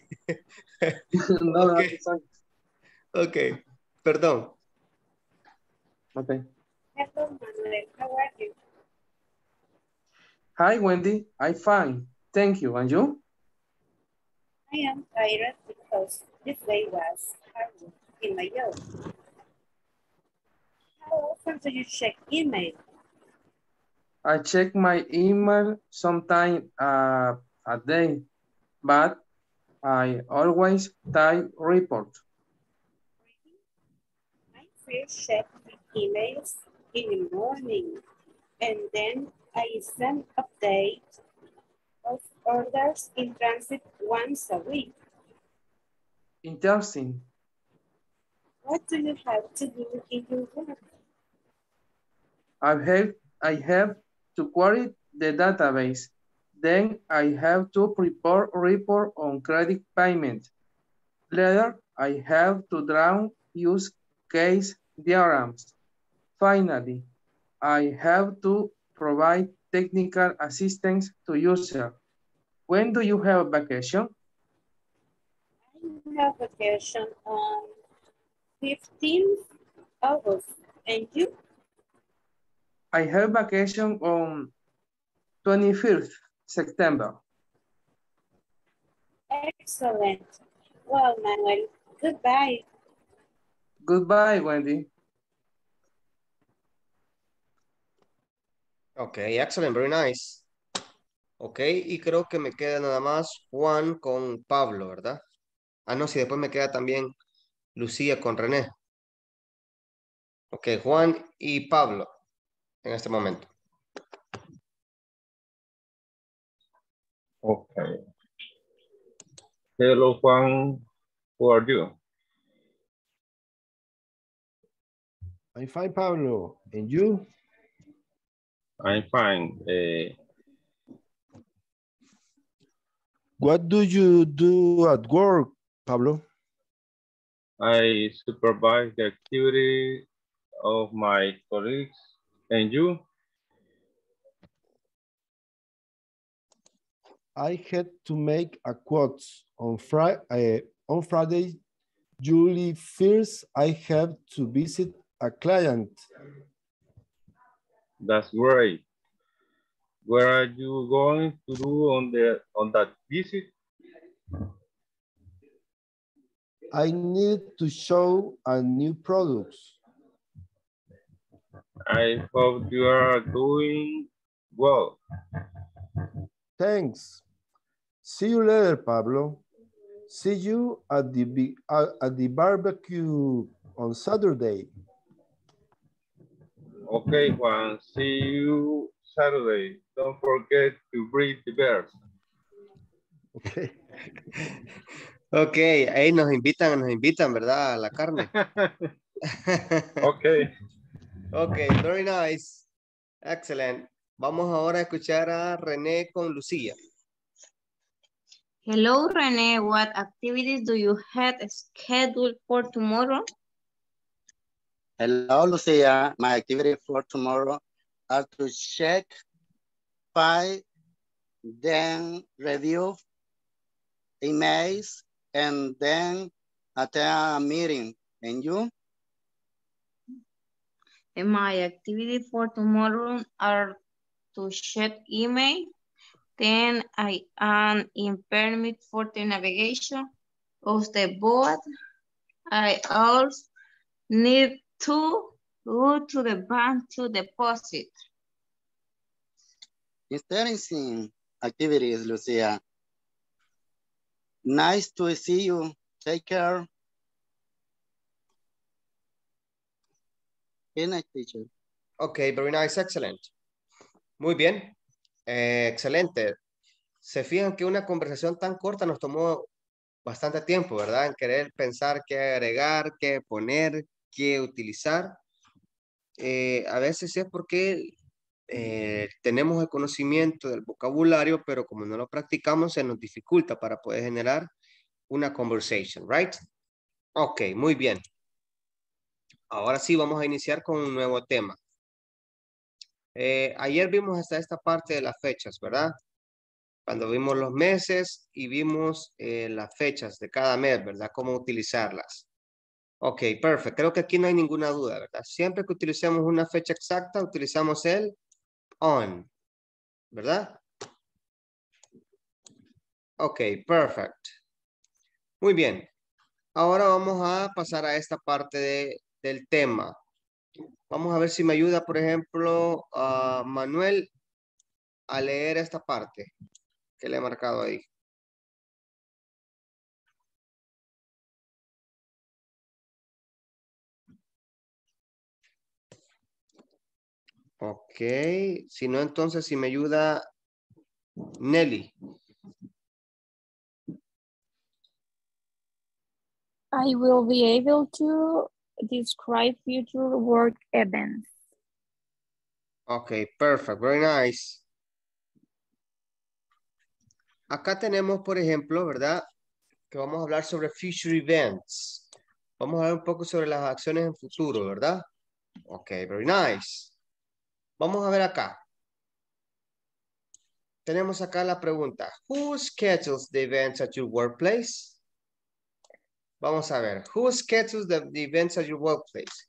Okay. Ok, perdón. Ok. Hi, Wendy. I'm fine. Thank you. And you? I am tired because this day was hard in my job. How often do you check email? I check my email sometime uh, a day, but I always type report. I first check my emails in the morning, and then I send updates of orders in transit once a week. Interesting. What do you have to do in your work? I have, I have to query the database. Then I have to prepare report on credit payment. Later, I have to draw use case diagrams. Finally, I have to provide technical assistance to user. When do you have vacation? I have vacation on fifteenth of August, and you? I have vacation on twenty-fifth of September. Excellent. Well, Manuel, goodbye. Goodbye, Wendy. Ok, excellent, very nice. Ok, y creo que me queda nada más Juan con Pablo, ¿verdad? Ah, no, si sí, después me queda también Lucía con René. Ok, Juan y Pablo en este momento. Ok. Hello, Juan. Who are you? I'm fine, Pablo. And you? I'm fine. Uh, what do you do at work, Pablo? I supervise the activity of my colleagues. And you? I had to make a quote on, fri uh, on Friday, July first. I have to visit a client. That's great. Where are you going to do on the on that visit? I need to show a new product. I hope you are doing well. Thanks. See you later, Pablo. See you at the at the barbecue on Saturday. Okay, Juan, see you Saturday. Don't forget to breed the bears. Okay. Okay, ahí nos invitan, nos invitan, ¿verdad? A la carne. Okay. Okay, very nice. Excellent. Vamos ahora a escuchar a René con Lucía. Hello, René. What activities do you have scheduled for tomorrow? Hello, Lucia. My activity for tomorrow are to check file, then review emails, and then attend a meeting And you? And my activity for tomorrow are to check email. Then I am in permit for the navigation of the boat. I also need to go to the bank to deposit. Interesting activities, Lucia. Nice to see you. Take care. Good night, teacher. Okay, very nice, excellent. Muy bien. Eh, excelente. Se fijan que una conversación tan corta nos tomó bastante tiempo, ¿verdad? En querer pensar qué agregar, qué poner, qué utilizar. Eh, a veces es porque eh, tenemos el conocimiento del vocabulario, pero como no lo practicamos, se nos dificulta para poder generar una conversation, ¿right? Ok, muy bien. Ahora sí, vamos a iniciar con un nuevo tema. Eh, ayer vimos hasta esta parte de las fechas, ¿verdad? Cuando vimos los meses y vimos eh, las fechas de cada mes, ¿verdad? Cómo utilizarlas. Ok, perfecto. Creo que aquí no hay ninguna duda, ¿verdad? Siempre que utilicemos una fecha exacta, utilizamos el on, ¿verdad? Ok, perfecto. Muy bien. Ahora vamos a pasar a esta parte de, del tema. Vamos a ver si me ayuda, por ejemplo, a Manuel a leer esta parte que le he marcado ahí. Ok, si no, entonces si me ayuda Nelly. I will be able to describe future work events. Ok, perfect, very nice. Acá tenemos, por ejemplo, ¿verdad? Que vamos a hablar sobre future events. Vamos a hablar un poco sobre las acciones en futuro, ¿verdad? Ok, very nice. Vamos a ver acá. Tenemos acá la pregunta. Who schedules the events at your workplace? Vamos a ver. Who schedules the events at your workplace?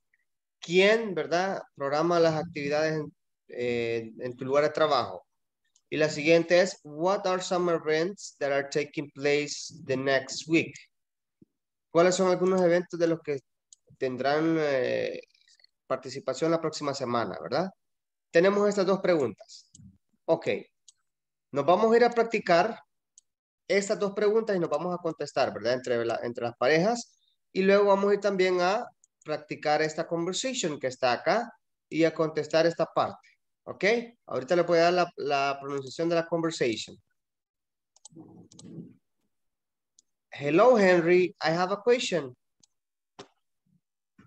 ¿Quién, verdad, programa las actividades en, eh, en tu lugar de trabajo? Y la siguiente es, what are some events that are taking place the next week? ¿Cuáles son algunos eventos de los que tendrán eh, participación la próxima semana, verdad? Tenemos estas dos preguntas. Ok. Nos vamos a ir a practicar estas dos preguntas y nos vamos a contestar, ¿verdad? Entre, la, entre las parejas. Y luego vamos a ir también a practicar esta conversation que está acá y a contestar esta parte. ¿Ok? Ahorita le voy a dar la, la pronunciación de la conversation. Hello, Henry. I have a question.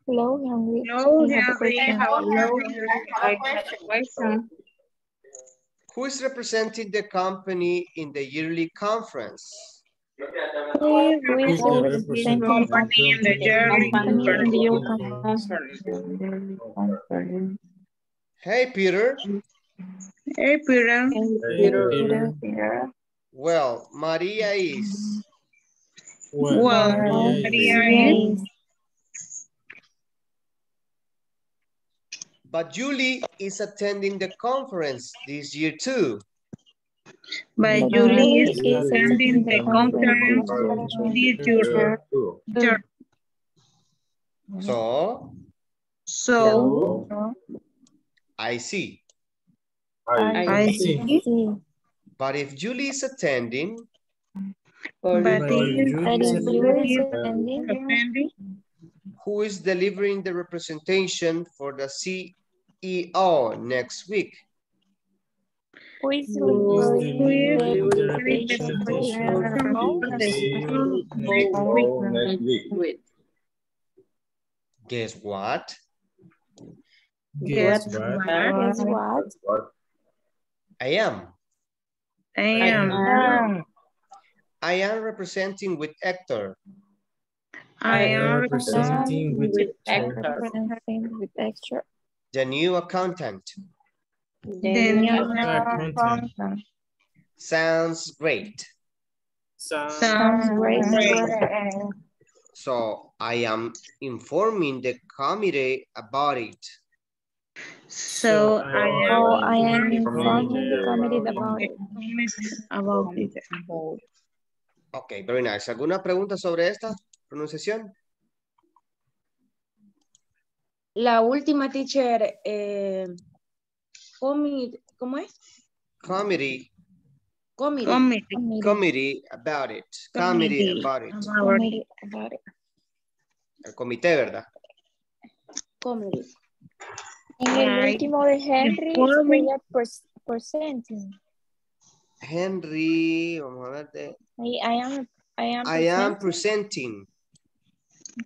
Hello, Henry. Hello, Henry. I have a question. Who is representing the company in the yearly conference? We will represent the company in the yearly conference. Hey, Peter. Hey, Peter. Hey, Peter. Well, Maria is. Well, well Maria is. But Julie is attending the conference this year too. But Julie is attending the conference this year too. So? So? I see. I see. But if Julie is attending, but if Julie is attending, who is delivering the representation for the C E O next week? Who is delivering the representation for the C E O next week? Guess what? Guess what? I am. I am. I am representing with Hector. I am representing with extra. The new accountant. The, the new accountant. accountant. Sounds great. Sounds, Sounds great. great. So I am informing the committee about it. So, so I, am I am informing the committee about it. About it. Ok, very nice. ¿Alguna pregunta sobre esta pronunciación? La última, teacher, eh, ¿cómo es? Committee. Committee. Committee. Committee about it. Committee, committee about it. Committee about it. El comité, ¿verdad? Committee. En el right. último de Henry, presenting. Henry, vamos a ver de... I, I am, I am, I presenting.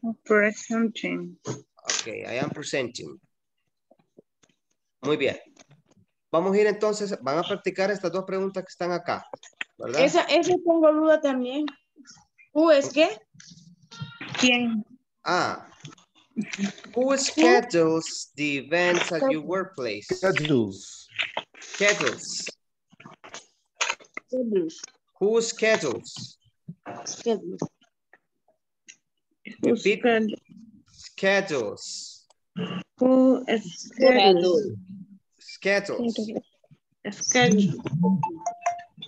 am presenting. Presenting. Ok, I am presenting. Muy bien. Vamos a ir entonces, van a practicar estas dos preguntas que están acá, ¿verdad? Esa, esa tengo duda también. ¿Who is qué? ¿Quién? Ah. Who schedules the events at your workplace? Schedules. Schedules. Schedules. Who schedules? Schedules. Repeat. Schedules. Who schedules? Schedules. Schedules.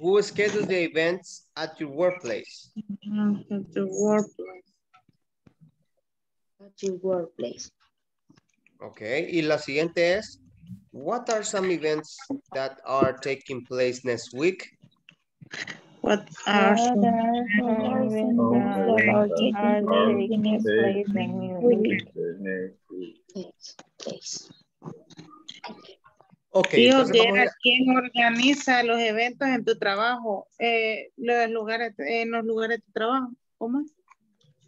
Who schedules the events at your workplace? At the workplace. At your workplace. Okay. Y la siguiente es, what are some events that are taking place next week? What are some events that are taking place next week? Okay, Dios, a... ¿quién organiza los eventos en tu trabajo? Eh, los lugares, en los lugares de tu trabajo. ¿Cómo es?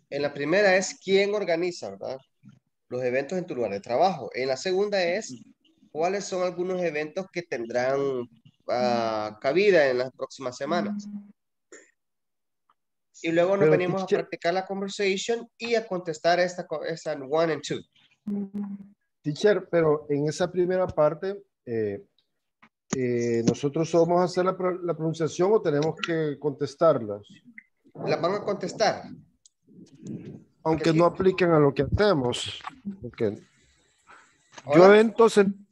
En la primera es quién organiza, ¿verdad? Los eventos en tu lugar de trabajo. En la segunda es cuáles son algunos eventos que tendrán uh, cabida en las próximas semanas. Y luego nos Pero, venimos a practicar la conversation y a contestar esta, esta one and two. Teacher, pero en esa primera parte... Eh, eh, ¿nosotros somos a hacer la, la pronunciación o tenemos que contestarlas? ¿Las van a contestar? Aunque no apliquen a lo que hacemos. Okay. Yo eventos... En,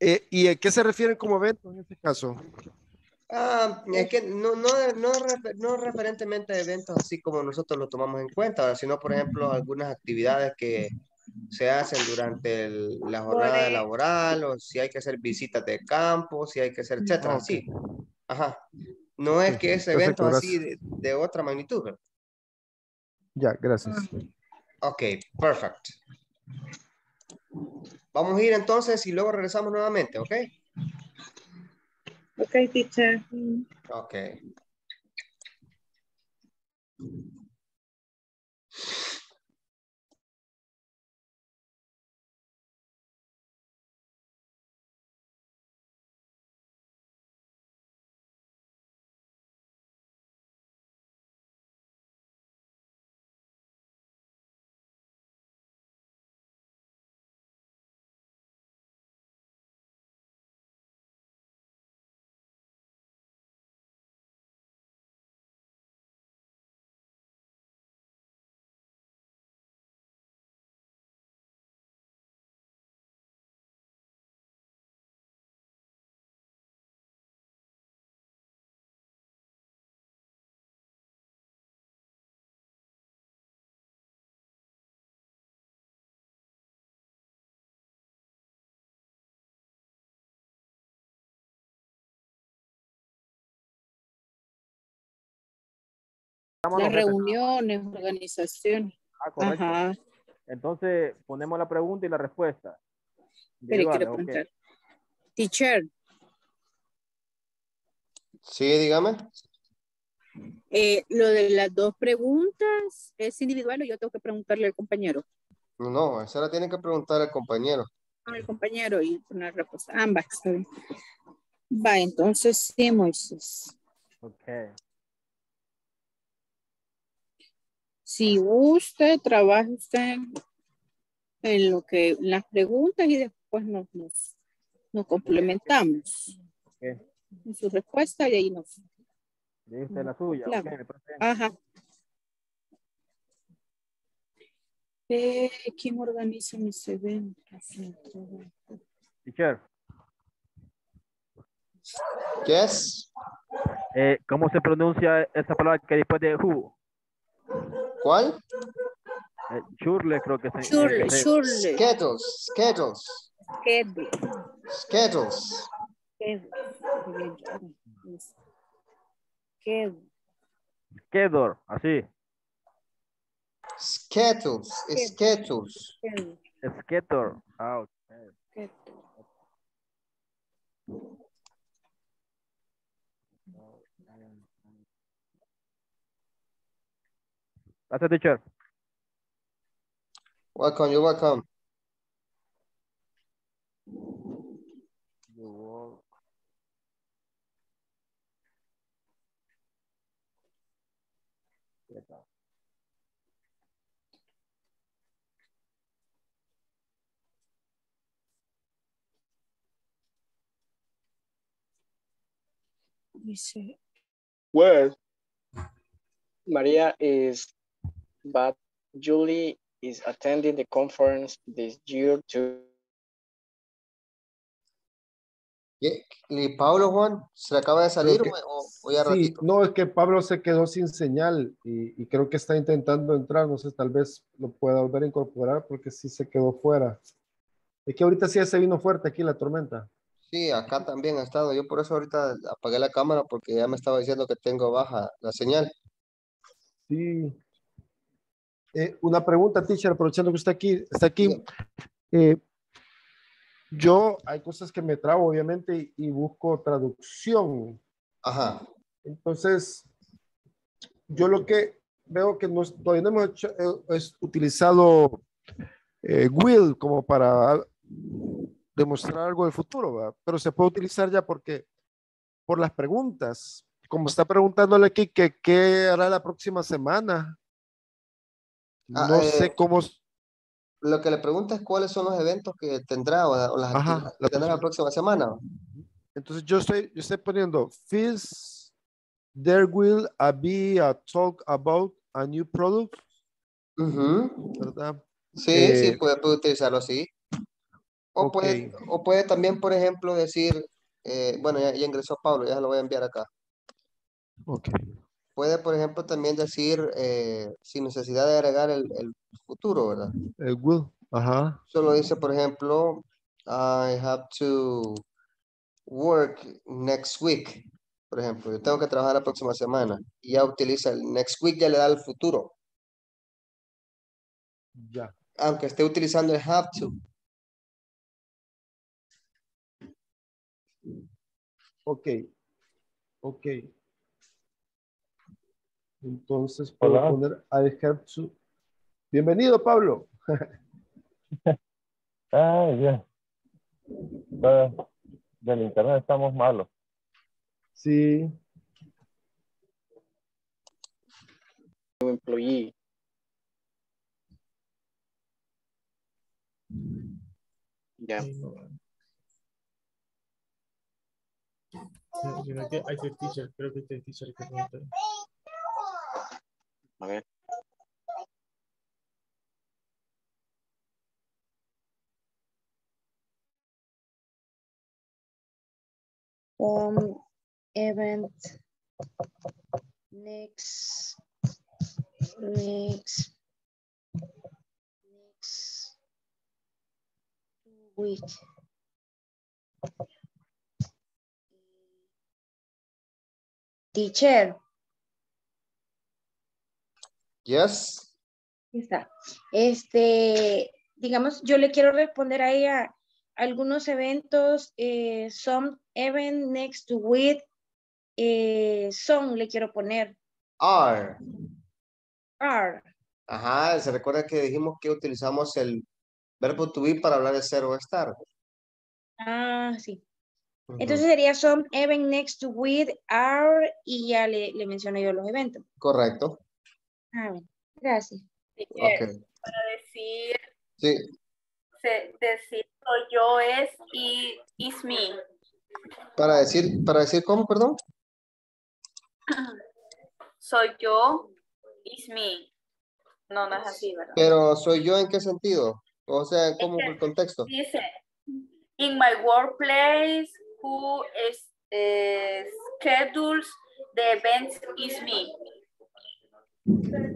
eh, ¿Y a qué se refieren como eventos en este caso? Ah, es que no, no, no, no referentemente a eventos así como nosotros lo tomamos en cuenta, sino por ejemplo algunas actividades que... se hacen durante el, la jornada laboral, o si hay que hacer visitas de campo, si hay que hacer, etcétera, así. Ajá. No es que ese evento así de, de otra magnitud, ¿verdad? Ya, gracias. Ok, perfecto. Vamos a ir entonces y luego regresamos nuevamente, ¿ok? Ok, teacher. Ok. Las reuniones, organizaciones. Ah, correcto. Ajá. Entonces, ponemos la pregunta y la respuesta. Pero quiero preguntar. Okay. Teacher. Sí, dígame. Eh, lo de las dos preguntas, ¿es individual o yo tengo que preguntarle al compañero? No, esa la tiene que preguntar al compañero. Al compañero y una respuesta. Ambas. Va, entonces sí, Moisés. Ok. Si usted trabaja usted en lo que las preguntas y después nos, nos, nos complementamos okay. en su respuesta y ahí nos dice la suya. Claro. Okay, ajá. Eh, ¿Quién organiza mis eventos? Teacher. Yes. Eh, ¿Cómo se pronuncia esa palabra que después de who? ¿Cuál? Eh, Churle, creo que se Churle, se... Churle. Skittles, Skittles. Skittles. Skittles. Skedor, así. Skittles, Skittles. Skittles. Ah, okay. Gracias, teacher. Welcome, you're welcome. You're welcome. Dice. Well, Maria is, but Julie is attending the conference this year too. ¿Ni Pablo, Juan? ¿Se le acaba de salir que, o, o ya sí, ratito? No, es que Pablo se quedó sin señal y, y creo que está intentando entrar. No sé, tal vez lo pueda volver a incorporar porque sí se quedó fuera. Es que ahorita sí se vino fuerte aquí la tormenta. Sí, acá también ha estado. Yo por eso ahorita apagué la cámara porque ya me estaba diciendo que tengo baja la señal. Sí. Eh, una pregunta, teacher, aprovechando que usted aquí, está aquí. Sí. Eh, Yo, hay cosas que me trabo, obviamente, y, y busco traducción. Ajá. Entonces, yo lo que veo que nos, todavía no hemos hecho, es utilizado eh, will como para demostrar algo del futuro, ¿verdad? Pero se puede utilizar ya porque, por las preguntas, como está preguntándole aquí que qué hará la próxima semana, ah, no eh. sé cómo... Lo que le pregunta es cuáles son los eventos que tendrá o, o las Ajá, que la tendrá la próxima semana. Entonces yo estoy, yo estoy poniendo, Phil, there will a be a talk about a new product. Uh-huh. ¿Verdad? Sí, eh, sí, puede, puede utilizarlo así. O, okay. puede, o puede también, por ejemplo, decir, eh, bueno, ya, ya ingresó Pablo, ya lo voy a enviar acá. Ok. Puede, por ejemplo, también decir eh, sin necesidad de agregar el, el futuro, ¿verdad? El will, ajá. Solo dice, por ejemplo, I have to work next week. Por ejemplo, yo tengo que trabajar la próxima semana. Y ya utiliza el next week, ya le da el futuro. Ya. Yeah. Aunque esté utilizando el have to. Ok. Ok. Entonces, puedo Hola. poner a dejar su... Bienvenido, Pablo. Ah, ya. Yeah. Del internet estamos malos. Sí. Tu employee. Ya. Creo que hay teacher, creo que hay teacher que pregunta. A ver. Um, event next next next week. Teacher. Yes. Está. Este, digamos, yo le quiero responder a ella algunos eventos, eh, some event next to with, eh, some le quiero poner. Are. Are. Ajá, se recuerda que dijimos que utilizamos el verbo to be para hablar de ser o estar. Ah, sí. Uh-huh. Entonces sería some event next to with, are, y ya le, le mencioné yo los eventos. Correcto. Ah, gracias. Sí, okay. Para decir, sí. se, decir yo es y is me. Para decir, para decir cómo, perdón. Soy yo, is me. No, no es así, ¿verdad? Pero ¿soy yo en qué sentido? O sea, ¿cómo es el contexto? Dice, in my workplace, who is, eh, schedules the events is me.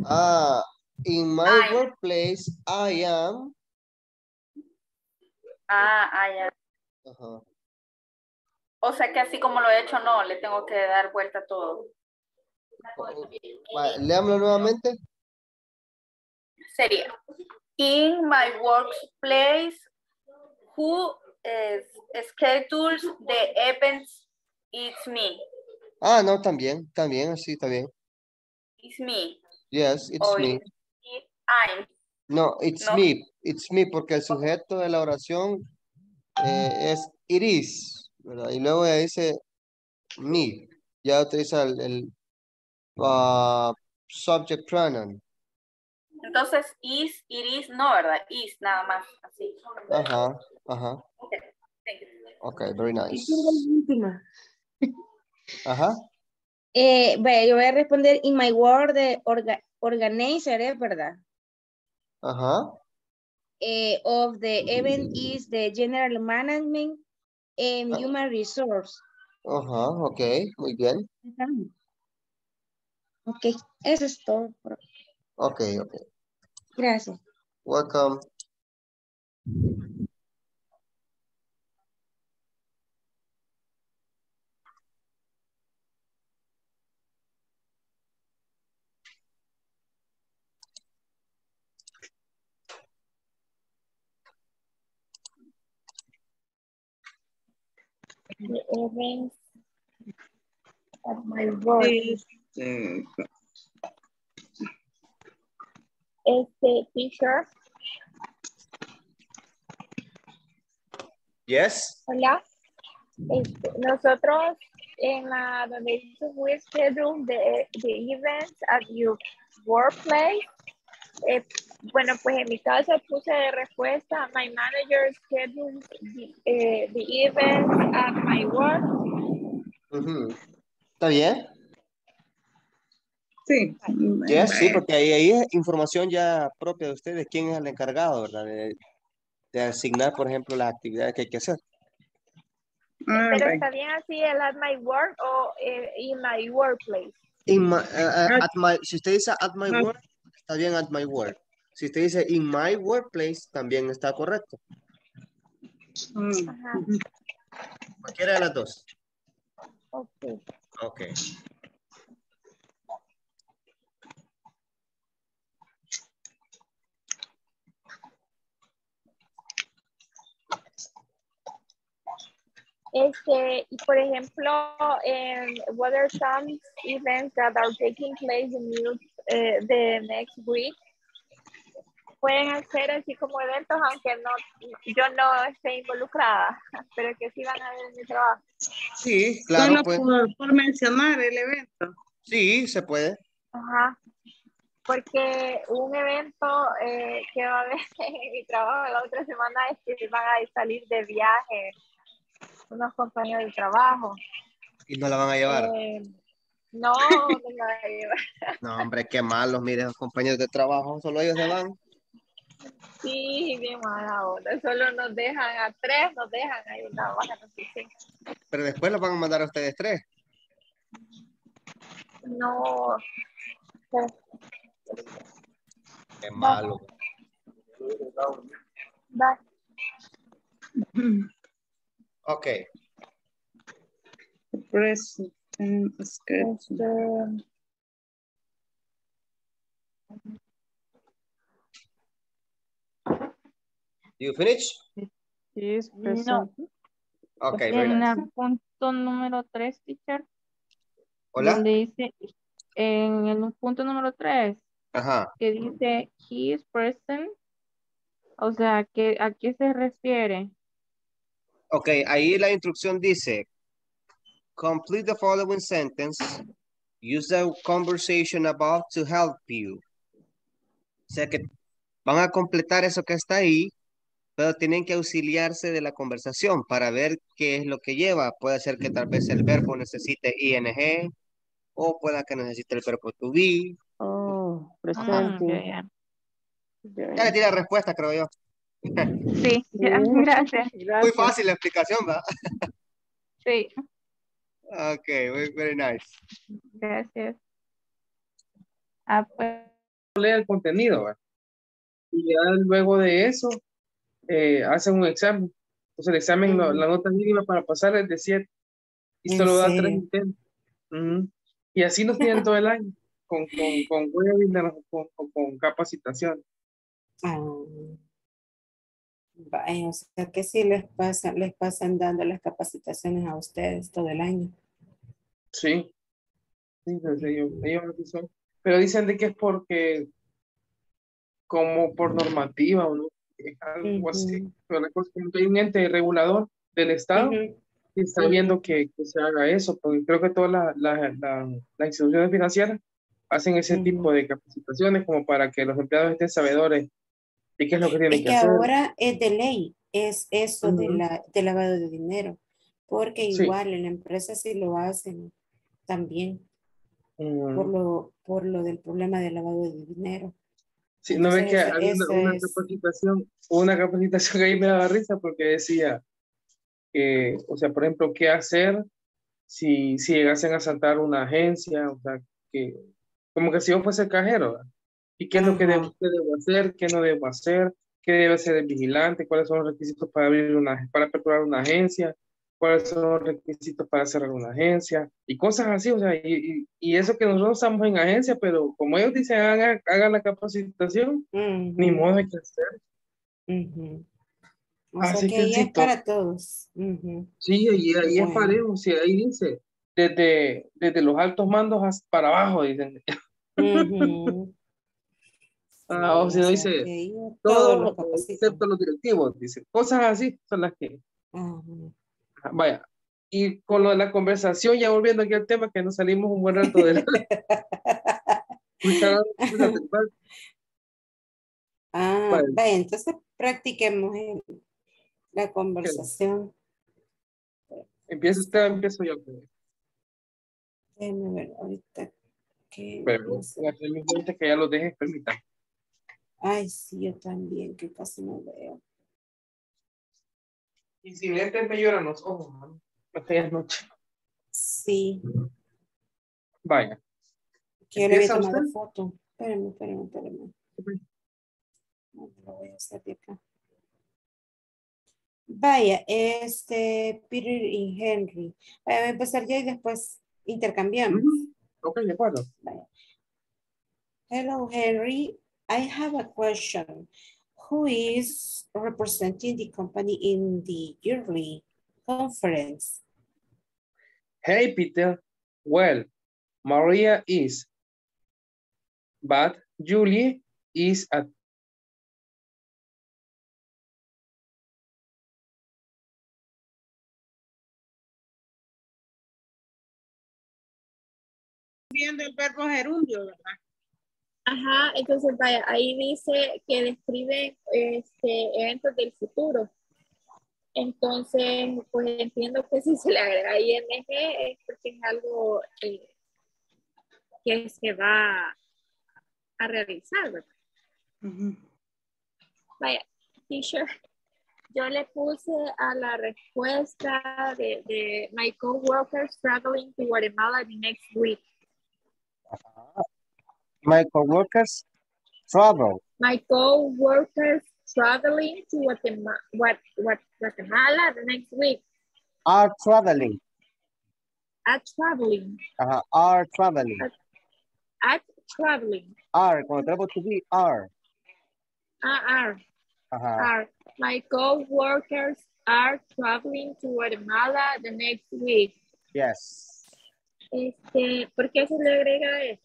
Ah, in my I, workplace, I am. Ah, I am. Ajá. O sea que así como lo he hecho, no, le tengo que dar vuelta a todo. Leámoslo nuevamente. Sería, in my workplace, who is, schedules the events, it's me. Ah, no, también, también, sí, también. It's me. Yes, it's o me. It's I'm. No, it's no. me, it's me, porque el sujeto de la oración eh, es it is, ¿verdad? Y luego dice me, ya utiliza el, el uh, subject pronoun. Entonces, is, it is, no, ¿verdad? Is, nada más, así. Ajá, ajá. Ok, thank you. Okay, very nice. Ajá. Eh, bueno, yo voy a responder in my word de orga, organizer, ¿eh? ¿Verdad? Ajá. Eh, of the event is the general management and ah. human resource. Ajá, ok, muy bien. Ok, eso es todo. Ok, ok. Gracias. Welcome. The events of my work. Este teacher. Yes. Hola. Este, nosotros en la donde we schedule the, the events at your workplace. Eh, bueno, pues en mi caso puse de respuesta, my manager schedules the, eh, the events at my work. Uh-huh. ¿Está bien? Sí. Yes, sí, porque ahí, ahí es información ya propia de ustedes, quién es el encargado, ¿verdad? De, de asignar, por ejemplo, las actividades que hay que hacer. Pero okay. Está bien así el at my work o eh, in my workplace. In my, uh, uh, at my, si usted dice at my work, está bien at my work. Si usted dice in my workplace, también está correcto. Ajá. Cualquiera de las dos. Ok. Ok. Este, por ejemplo, en what are some events that are taking place in the, eh, the next week? Pueden hacer así como eventos, aunque no, yo no esté involucrada, pero que sí van a ver mi trabajo. Sí, claro. Solo pues. por, por mencionar el evento. Sí, se puede. Ajá. Porque un evento eh, que va a haber en mi trabajo la otra semana es que van a salir de viaje unos compañeros de trabajo. ¿Y no la van a llevar? Eh, no, no la van a llevar. No, hombre, qué malos, miren, los compañeros de trabajo, solo ellos se van. Sí, bien mala onda, solo nos dejan a tres, nos dejan ahí una baja, no sé si. Pero después los van a mandar a ustedes tres. No. Qué malo. Bye. Bye. Okay. Present schedule. You finish? Yes, present. No. Okay, very nice. En el punto número tres, teacher. Hola. Donde dice, en el punto número tres. Ajá. Que dice, he is present. O sea, que, ¿a qué se refiere? Ok, ahí la instrucción dice, complete the following sentence, use the conversation about to help you. O sea que van a completar eso que está ahí, pero tienen que auxiliarse de la conversación para ver qué es lo que lleva. Puede ser que tal vez el verbo necesite ing, o pueda que necesite el verbo to be. Oh, presente. Ah, okay. Ya le tiene respuesta, creo yo. Sí, ya, gracias. Muy fácil la explicación, ¿va? Sí. Ok, muy, very nice. Gracias. Ah, pues. Lea el contenido, ¿va? Y ya luego de eso, eh, hace un examen. Entonces el examen, mm. la, la nota mínima para pasar es de siete. Y solo da tres intentos. Uh-huh. Y así nos tienen todo el año. Con, con, con webinars, con, con, con capacitación. Ah, vaya, o sea que sí les pasan, les pasan dando las capacitaciones a ustedes todo el año. Sí. Sí, ellos, ellos así son. Pero dicen de que es porque, como por normativa o no, algo uh-huh. así. Pero la cosa, hay un ente regulador del Estado. Uh-huh. Está viendo que, que se haga eso, porque creo que todas la, la, la, las instituciones financieras hacen ese uh-huh. tipo de capacitaciones como para que los empleados estén sabedores de qué es lo que tienen es que, que hacer. Es que ahora es de ley, es eso uh-huh. de la, de lavado de dinero, porque igual sí. en la empresa sí lo hacen también uh-huh. por, lo, por lo del problema del lavado de dinero. Sí, entonces, no ves que eso, hay una, una, es... capacitación, una capacitación que ahí me daba risa porque decía... Eh, o sea, por ejemplo, ¿qué hacer si, si llegasen a asaltar una agencia? O sea, que, como que si yo fuese cajero, ¿verdad? ¿Y qué es lo que debo, qué debo hacer? ¿Qué no debo hacer? ¿Qué debe hacer el vigilante? ¿Cuáles son los requisitos para abrir una, para aperturar una agencia? ¿Cuáles son los requisitos para cerrar una agencia? Y cosas así, o sea, y, y, y eso que nosotros estamos en agencia, pero como ellos dicen, hagan, hagan la capacitación, uh-huh. ni modo hay que hacer. Uh-huh. O sea, así que ahí es para todos. Uh-huh. Sí, ahí, ahí bueno. es parejo. Sí, ahí dice, desde, desde los altos mandos hasta para abajo, dicen. Uh-huh. ah, o sea, o sea dice, okay. todos todo excepto los directivos, dice. Cosas así son las que... Uh-huh. Vaya, y con lo de la conversación, ya volviendo aquí al tema, que nos salimos un buen rato de la... ah, vale. Vaya, entonces practiquemos el... la conversación. Okay. ¿Empieza usted o empiezo yo? Déjame ver ahorita. Que pero, hacerme cuenta que ya lo dejes, permita. Ay, sí, yo también, que casi no veo. Y si lentes me lloran los ojos, ¿no? Aquellas noches. Sí. Vaya. Quiero ver tomar foto. Espérame, espérame, espérame. No lo voy a hacer de acá. Vaya, este, Peter y Henry. Vaya, voy a empezar yo y después intercambiamos. Mm-hmm. Ok, de acuerdo. Vaya. Hello, Henry. I have a question. Who is representing the company in the yearly conference? Hey, Peter. Well, Maria is, but Julie is at viendo el verbo gerundio, ¿verdad? Ajá, entonces vaya, ahí dice que describe este, eventos del futuro. Entonces, pues entiendo que si se le agrega I N G es porque es algo eh, que se va a realizar, ¿verdad? Uh-huh. Vaya, teacher, yo le puse a la respuesta de, de my coworkers traveling to Guatemala the next week. My co-workers travel. My co-workers traveling to Guatemala, what, what, Guatemala the next week. Are traveling. Are traveling. Uh, are traveling. At, at traveling. Are, cuando travel to be, are. Uh, are. Uh-huh. Are. My co-workers are traveling to Guatemala the next week. Yes. Este, ¿por qué se le agrega eso?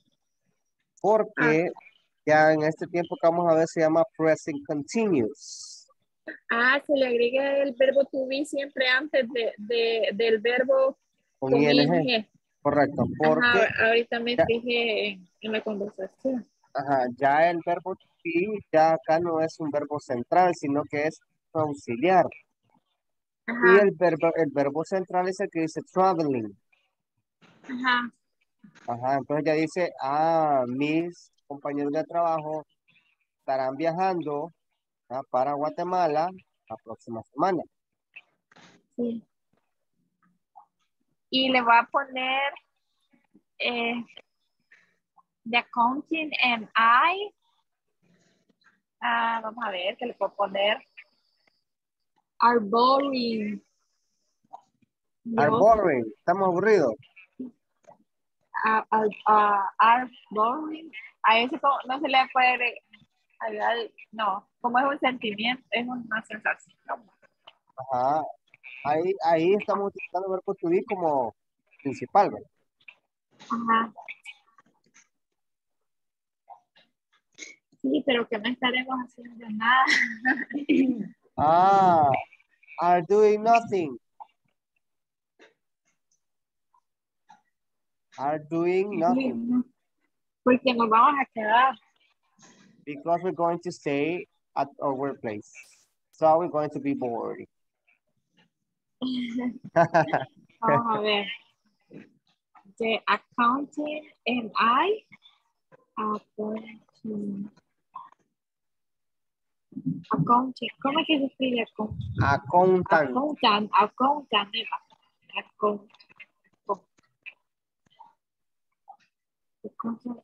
Porque ah. ya en este tiempo que vamos a ver se llama present continuous. Ah, se le agrega el verbo to be siempre antes de, de, del verbo con, con I N G. I N G. Correcto. Porque ajá, ahorita me ya, fijé en, en la conversación. Ajá, ya el verbo to be ya acá no es un verbo central, sino que es auxiliar. Ajá. Y el verbo, el verbo central es el que dice traveling. Ajá. Ajá, entonces ya dice, ah, mis compañeros de trabajo estarán viajando ¿ah, para Guatemala la próxima semana. Sí. Y le voy a poner eh, the accounting and I. Ah, vamos a ver qué le puedo poner. Are boring. Are boring. Estamos aburridos. Uh, uh, uh, are boring. A veces no se le puede agregar, no, como es un sentimiento, es una sensación. Ajá. Ahí, ahí estamos utilizando el verbo to be como principal, ¿verdad? Ajá. Sí, pero que no estaremos haciendo nada. Ah, are doing nothing. Are doing nothing. Porque nos vamos a quedar. Because we're going to stay at our place. So we're going to be bored. Vamos a ver. The accounting and I are going to... Accounting. ¿Cómo es que se escribe accounting? Accountant. Accountant. Accountant. Accountant.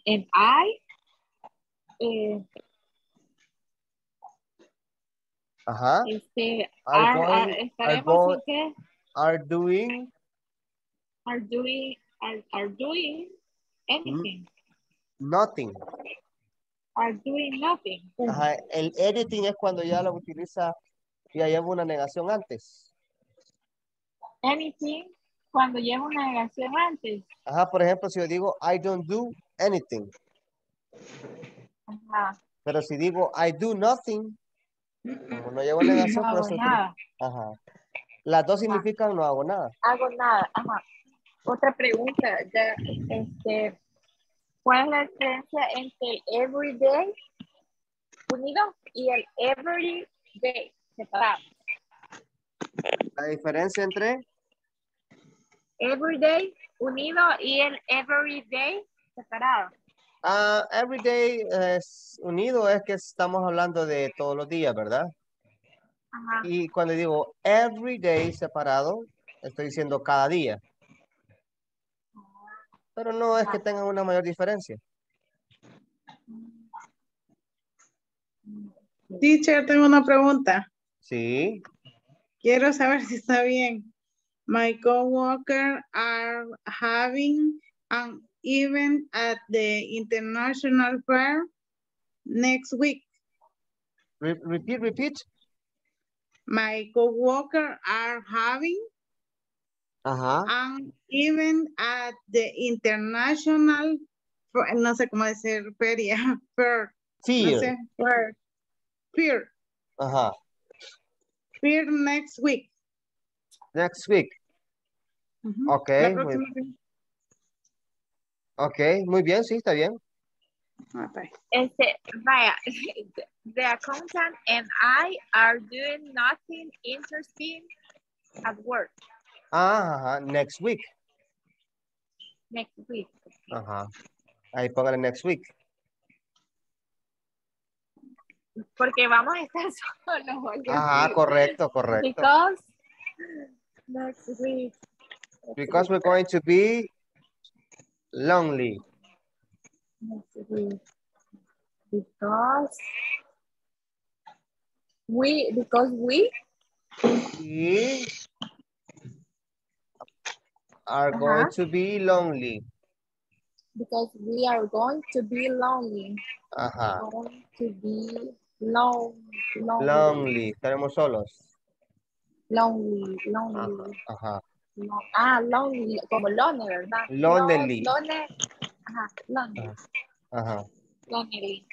And I eh, ajá. Este, are, going, are, estaremos are, going, que, are doing are doing are, are doing anything nothing are doing nothing. Ajá. El editing es cuando ya lo utiliza y lleva una negación antes. Anything cuando llevo una negación antes. Ajá, por ejemplo, si yo digo, I don't do anything. Ajá. Pero si digo, I do nothing, como no llevo negación, no hago nada. Ajá. Las dos significan no hago nada. Hago nada, ajá. Otra pregunta, ya, este, ¿cuál es la diferencia entre el everyday unido y el everyday separado? La diferencia entre... Everyday unido y el everyday separado. Uh, everyday es unido es que estamos hablando de todos los días, ¿verdad? Ajá. Y cuando digo everyday separado, estoy diciendo cada día. Pero no es que tengan una mayor diferencia. Teacher, tengo una pregunta. Sí. Quiero saber si está bien. My co-workers are having an event at the international fair next week. Re repeat, repeat. My co-workers are having uh-huh. an event at the international, no sé cómo decir, feria, fair. Fear. No sé, fair. Fear. Uh-huh. Fear next week. Next week. Uh-huh. Okay, muy bien. Okay, muy bien, sí, está bien. Okay. Este, vaya, the accountant and I are doing nothing interesting at work. Ah, next week. Next week. Ajá. Ahí póngale next week. Porque vamos a estar solos. Ajá, correcto, correcto. Because next week. Because we're going to be lonely. Because we, because we, we are uh-huh. going to be lonely. Because we are going to be lonely. Ajá. Uh-huh. Going to be long, lonely. Lonely. Estaremos solos. Lonely, lonely. Ajá. Ajá. No, ah, lonely, como lonely, ¿verdad? Lonely. No, lonely. Ajá, lonely. Ajá. Lonely.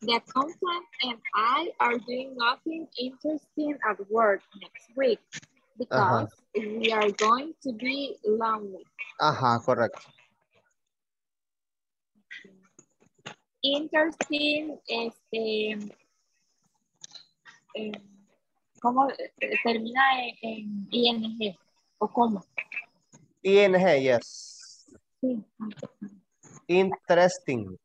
The accountant and I are doing nothing interesting at work next week because ajá. We are going to be lonely. Ajá, correcto. Interesting, este, eh, ¿cómo termina en, en I N G? ¿O cómo? I N G, yes. Sí. Interesting.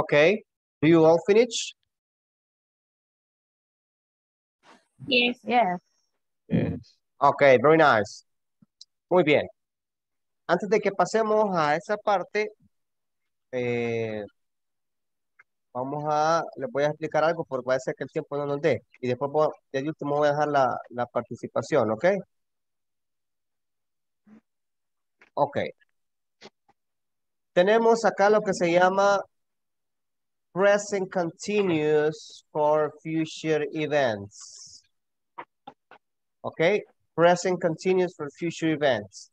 Okay. Do you all finish? Yes. Yes. Yes. Okay, very nice. Muy bien. Antes de que pasemos a esa parte, eh, vamos a, les voy a explicar algo porque puede ser que el tiempo no nos dé. Y después voy, de último voy a dejar la, la participación, ¿ok? Ok. Tenemos acá lo que se llama present continuous for future events. Ok. Present continuous for future events.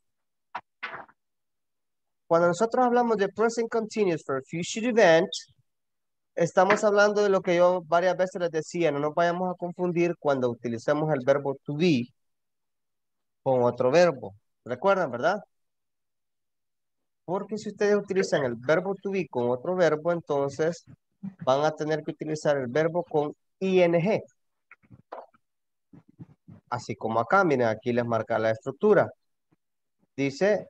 Cuando nosotros hablamos de present continuous for future events, estamos hablando de lo que yo varias veces les decía, no nos vayamos a confundir cuando utilizamos el verbo to be con otro verbo. ¿Recuerdan, verdad? Porque si ustedes utilizan el verbo to be con otro verbo, entonces van a tener que utilizar el verbo con ing. Así como acá, miren, aquí les marca la estructura. Dice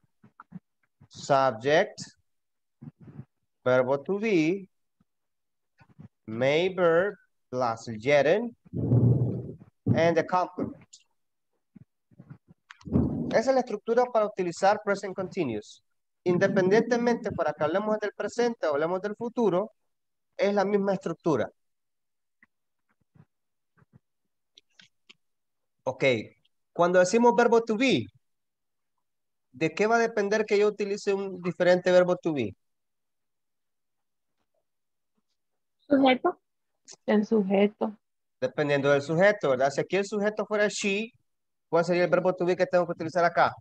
subject, verbo to be, may verb, plus gerund, and the complement. Esa es la estructura para utilizar present continuous. Independientemente para que hablemos del presente o hablemos del futuro, es la misma estructura. Ok, cuando decimos verbo to be, ¿de qué va a depender que yo utilice un diferente verbo to be? ¿Sujeto? El sujeto. Dependiendo del sujeto, ¿verdad? Si aquí el sujeto fuera she, ¿cuál sería el verbo to be que tengo que utilizar acá?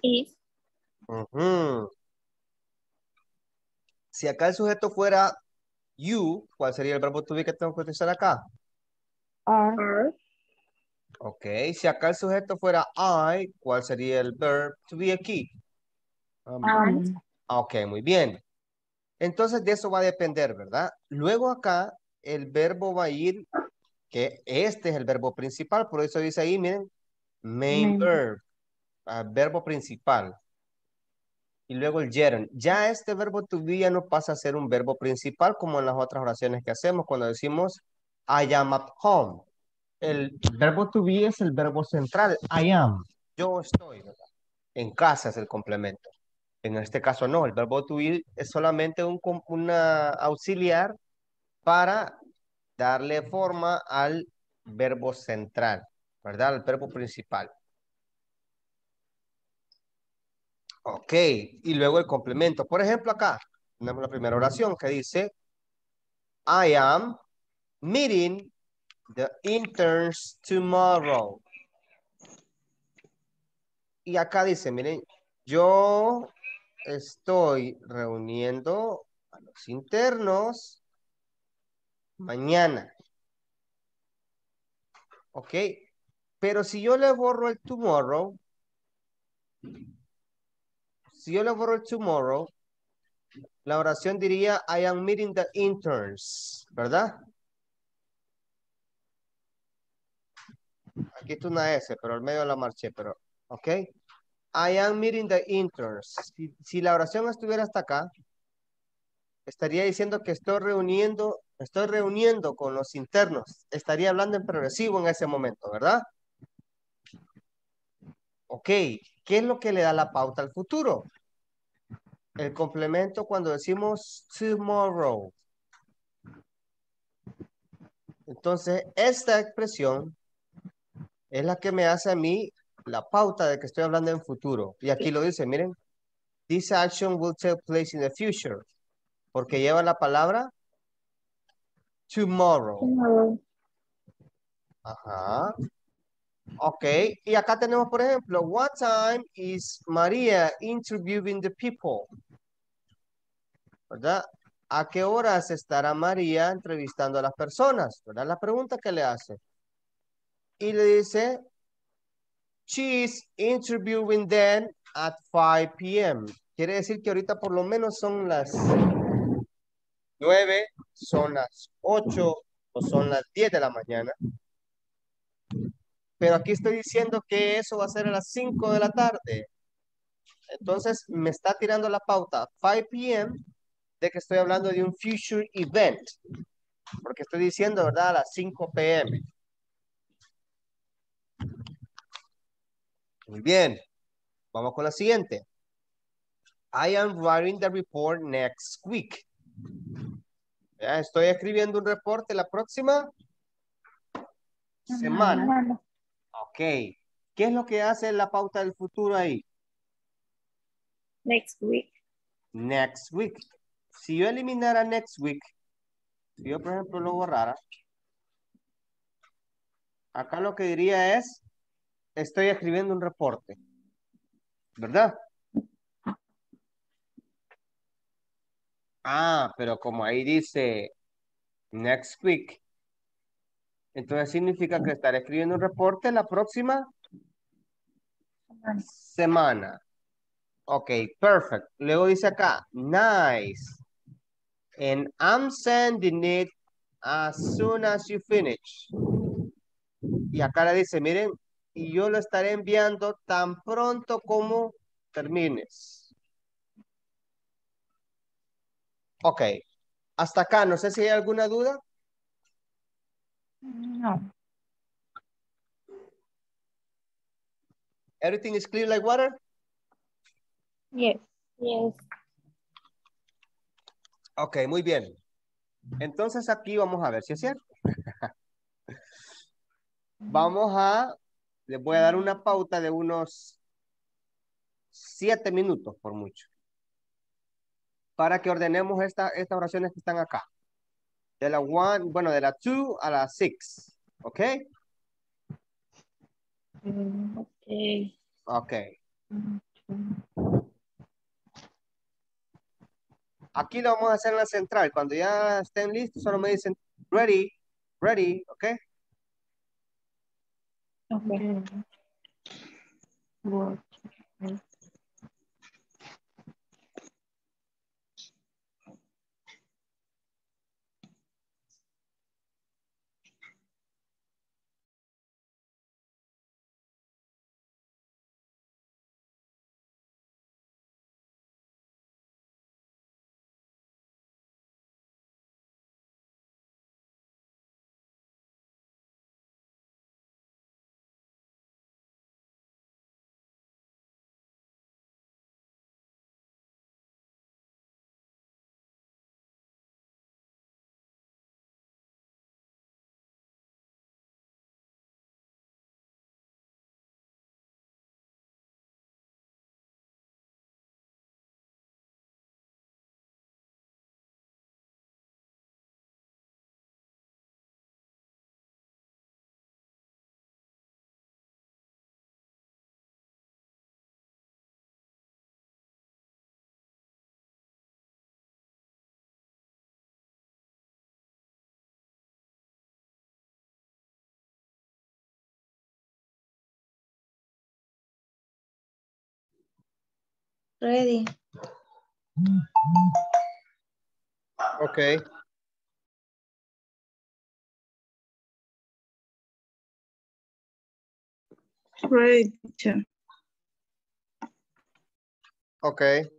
Is. Uh-huh. Si acá el sujeto fuera you, ¿cuál sería el verbo to be que tengo que utilizar acá? Are. Ok, si acá el sujeto fuera I, ¿cuál sería el verbo to be aquí? Um. Ok, muy bien. Entonces de eso va a depender, ¿verdad? Luego acá el verbo va a ir, que este es el verbo principal, por eso dice ahí, miren, main, main. verb, uh, verbo principal. Y luego el gerund. Ya este verbo to be ya no pasa a ser un verbo principal como en las otras oraciones que hacemos cuando decimos I am at home. El verbo to be es el verbo central. I am. Yo estoy, ¿verdad? En casa es el complemento. En este caso no. El verbo to be es solamente un una auxiliar para darle forma al verbo central, ¿verdad? Al verbo principal. Ok. Y luego el complemento. Por ejemplo, acá tenemos la primera oración que dice I am meeting the interns tomorrow. Y acá dice, miren, yo estoy reuniendo a los internos mañana. Ok. Pero si yo le borro el tomorrow, si yo le borro el tomorrow, la oración diría I am meeting the interns, ¿verdad? Aquí está una S, pero al medio la marché, pero, ok. I am meeting the interns. Si, si la oración estuviera hasta acá, estaría diciendo que estoy reuniendo, estoy reuniendo con los internos. Estaría hablando en progresivo en ese momento, ¿verdad? Ok. ¿Qué es lo que le da la pauta al futuro? El complemento cuando decimos tomorrow. Entonces, esta expresión es la que me hace a mí la pauta de que estoy hablando en futuro. Y aquí lo dice, miren. This action will take place in the future. Porque lleva la palabra tomorrow. tomorrow. Ajá. Ok. Y acá tenemos, por ejemplo, what time is María interviewing the people? ¿Verdad? ¿A qué horas estará María entrevistando a las personas? ¿Verdad? La pregunta que le hace. Y le dice, she is interviewing them at five p m Quiere decir que ahorita por lo menos son las nueve, son las ocho o son las diez de la mañana. Pero aquí estoy diciendo que eso va a ser a las cinco de la tarde. Entonces me está tirando la pauta five p m noté que estoy hablando de un future event, porque estoy diciendo, ¿verdad?, a las cinco p m Muy bien. Vamos con la siguiente. I am writing the report next week. Ya estoy escribiendo un reporte la próxima semana. semana. Ok. ¿Qué es lo que hace la pauta del futuro ahí? Next week. Next week. Si yo eliminara next week, si yo, por ejemplo, lo borrara, acá lo que diría es, estoy escribiendo un reporte, ¿verdad? Ah, pero como ahí dice next week, entonces significa que estaré escribiendo un reporte la próxima semana. Ok, perfect. Luego dice acá, nice. And I'm sending it as soon as you finish. Y acá le dice, miren, y yo lo estaré enviando tan pronto como termines. Ok. Hasta acá, no sé si hay alguna duda. No. Everything is clear like water? Yes. Yes. Ok, muy bien. Entonces aquí vamos a ver si es cierto. Vamos a... Les voy a dar una pauta de unos siete minutos por mucho. Para que ordenemos esta, estas oraciones que están acá. De la one, bueno, de la two a la six. ¿Ok? Ok. Ok. Aquí lo vamos a hacer en la central. Cuando ya estén listos, solo me dicen ready, ready, ¿ok? Okay. Ready. Okay. Ready. Okay.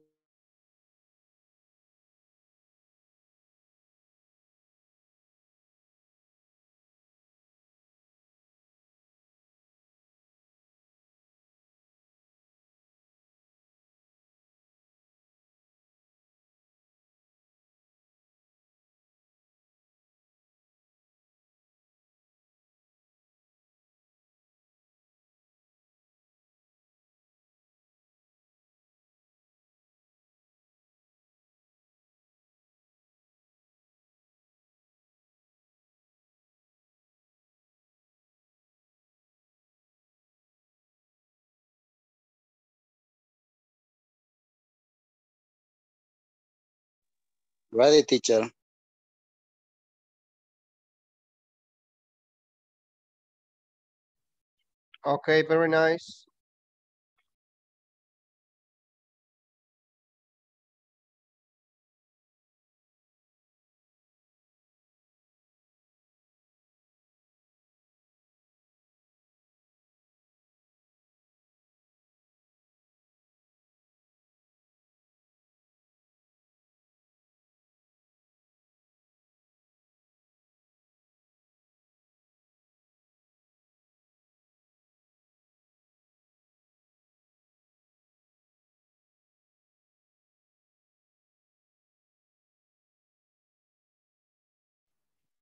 Ready, teacher. Okay, very nice.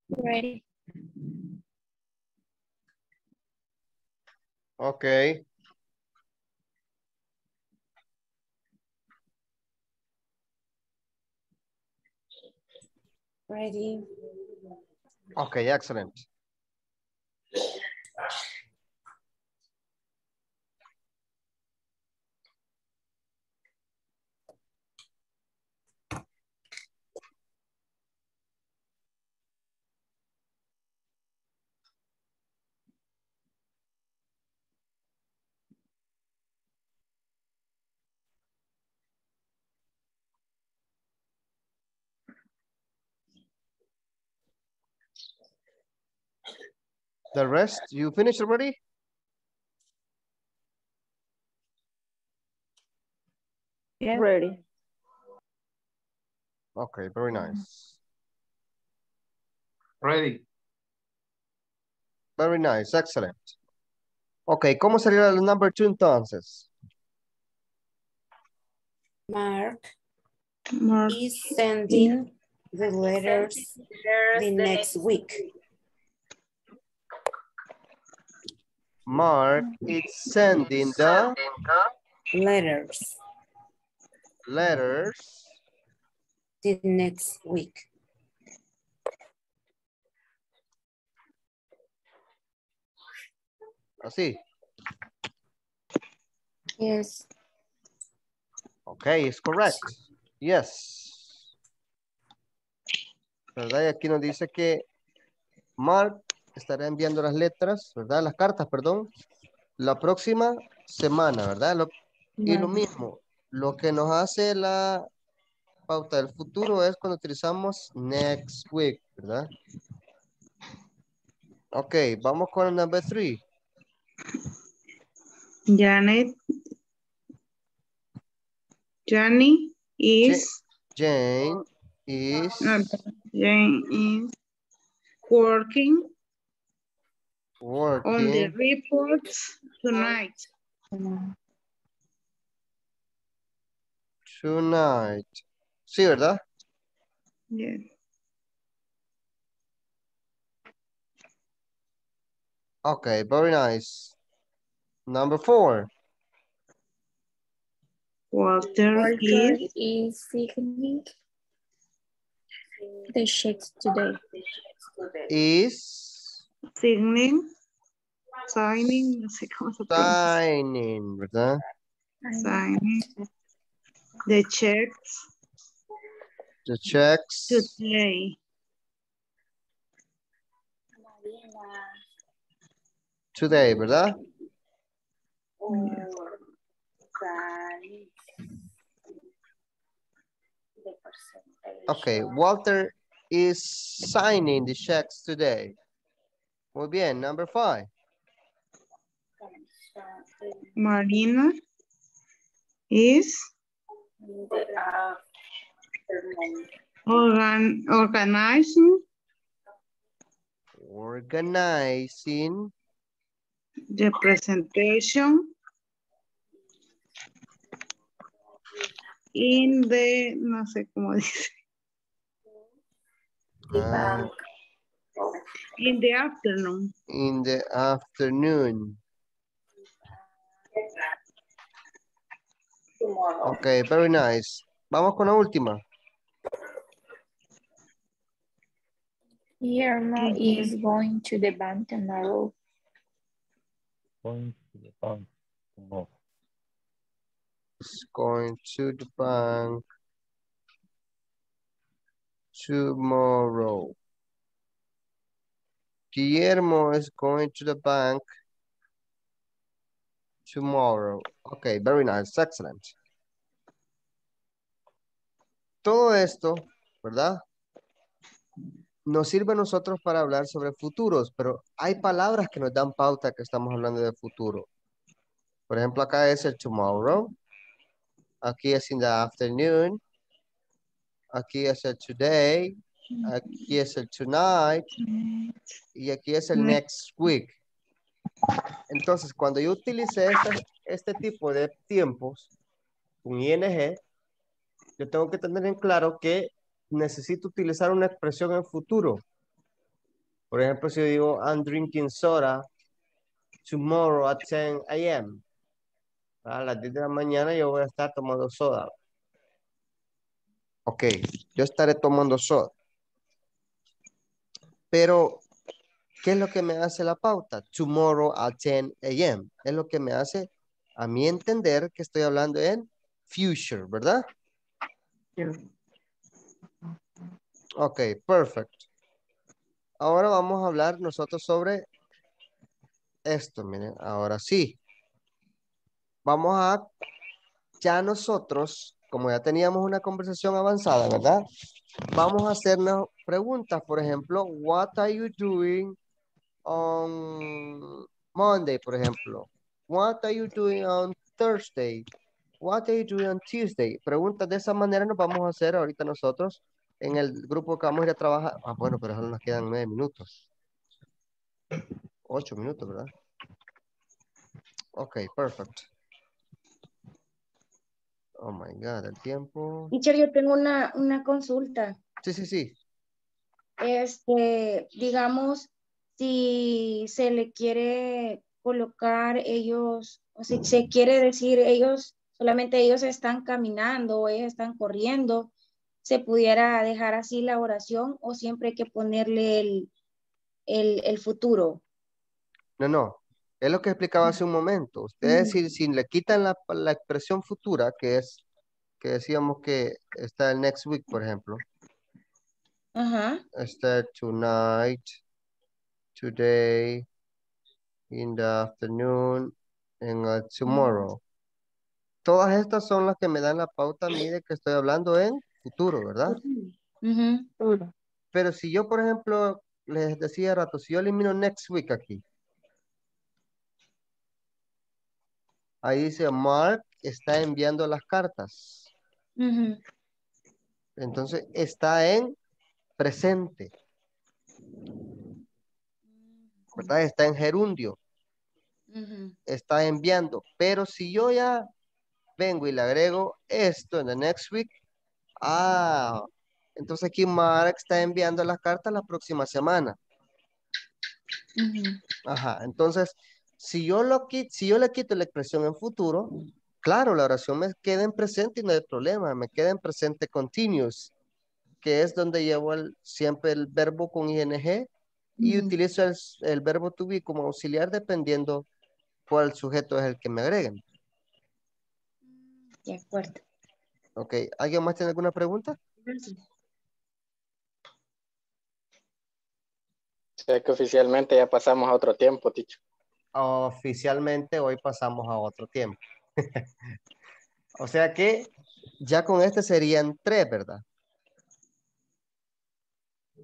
Ready. Okay. Ready. Okay, excellent. The rest, you finished already? Yeah, ready. Okay, very nice. Ready. Very nice, excellent. Okay, ¿cómo sería el number two entonces? Mark, Mark. is sending the letters the next week. Mark is sending the letters. Letters. The next week. Así. Yes. Okay, it's correct. Yes. ¿Verdad? Y aquí nos dice que Mark estará enviando las letras, ¿verdad? Las cartas, perdón, la próxima semana, ¿verdad? Lo, y lo mismo, lo que nos hace la pauta del futuro es cuando utilizamos next week, ¿verdad? Ok, vamos con el number three. Janet. Jane is. Jane is. No, Jane is working. Working. On the report tonight. Tonight. Sí, ¿verdad? Yes. Okay, very nice. Number four. Walter, Walter is, is signing the checks today. Is Signing, signing, no sé cómo se pronuncia. Signing, ¿verdad? Signing. The checks. The checks. Today. Today, ¿verdad? Okay, Walter is signing the checks today. Muy bien, number five. Marina is organ, organizing organizing the presentation in the, no sé cómo dice. Ah. In the afternoon. In the afternoon. Okay, very nice. Vamos con la última. Irma is going to the bank tomorrow. Going to the bank tomorrow. It's going to the bank tomorrow. Guillermo is going to the bank tomorrow. Okay, very nice, excellent. Todo esto, ¿verdad? Nos sirve a nosotros para hablar sobre futuros, pero hay palabras que nos dan pauta que estamos hablando de futuro. Por ejemplo, acá es el tomorrow. Aquí es in the afternoon. Aquí es el today. Aquí es el tonight y aquí es el next week. Entonces, cuando yo utilice este, este tipo de tiempos, un I N G, yo tengo que tener en claro que necesito utilizar una expresión en futuro. Por ejemplo, si yo digo, I'm drinking soda tomorrow at ten A M A las diez de la mañana yo voy a estar tomando soda. Ok, yo estaré tomando soda. Pero, ¿qué es lo que me hace la pauta? Tomorrow at ten A M Es lo que me hace, a mi entender, que estoy hablando en future, ¿verdad? Sí. Ok, perfecto. Ahora vamos a hablar nosotros sobre esto, miren, ahora sí. Vamos a, ya nosotros, como ya teníamos una conversación avanzada, ¿verdad? Vamos a hacernos preguntas, por ejemplo, what are you doing on Monday, por ejemplo? What are you doing on Thursday? What are you doing on Tuesday? Preguntas de esa manera nos vamos a hacer ahorita nosotros en el grupo que vamos a ir a trabajar. Ah, bueno, pero solo nos quedan nueve minutos. Ocho minutos, ¿verdad? Ok, perfecto. Oh my God, el tiempo. Teacher, yo tengo una, una consulta. Sí, sí, sí. Este, digamos, si se le quiere colocar ellos, o si se quiere decir ellos, solamente ellos están caminando o ellos están corriendo, ¿se pudiera dejar así la oración o siempre hay que ponerle el, el, el futuro? No, no. Es lo que explicaba hace un momento. Ustedes, si, si le quitan la, la expresión futura, que es, que decíamos que está el next week, por ejemplo. Ajá. Está tonight, today, in the afternoon, and uh, tomorrow. Todas estas son las que me dan la pauta a mí de que estoy hablando en futuro, ¿verdad? Uh-huh. Pero si yo, por ejemplo, les decía hace rato, si yo elimino next week aquí, ahí dice, Mark está enviando las cartas. Uh-huh. Entonces, está en presente. ¿Verdad? Está en gerundio. Uh-huh. Está enviando. Pero si yo ya vengo y le agrego esto en the next week, ah, entonces aquí Mark está enviando las cartas la próxima semana. Uh-huh. Ajá, entonces... Si yo, lo quito, si yo le quito la expresión en futuro, claro, la oración me queda en presente y no hay problema, me queda en presente continuous, que es donde llevo el, siempre el verbo con ing y mm. utilizo el, el verbo to be como auxiliar dependiendo cuál sujeto es el que me agreguen. De acuerdo. Ok, ¿alguien más tiene alguna pregunta? Sí. Sé que oficialmente ya pasamos a otro tiempo, Ticho. Oficialmente hoy pasamos a otro tiempo. O sea que ya con este serían tres, ¿verdad?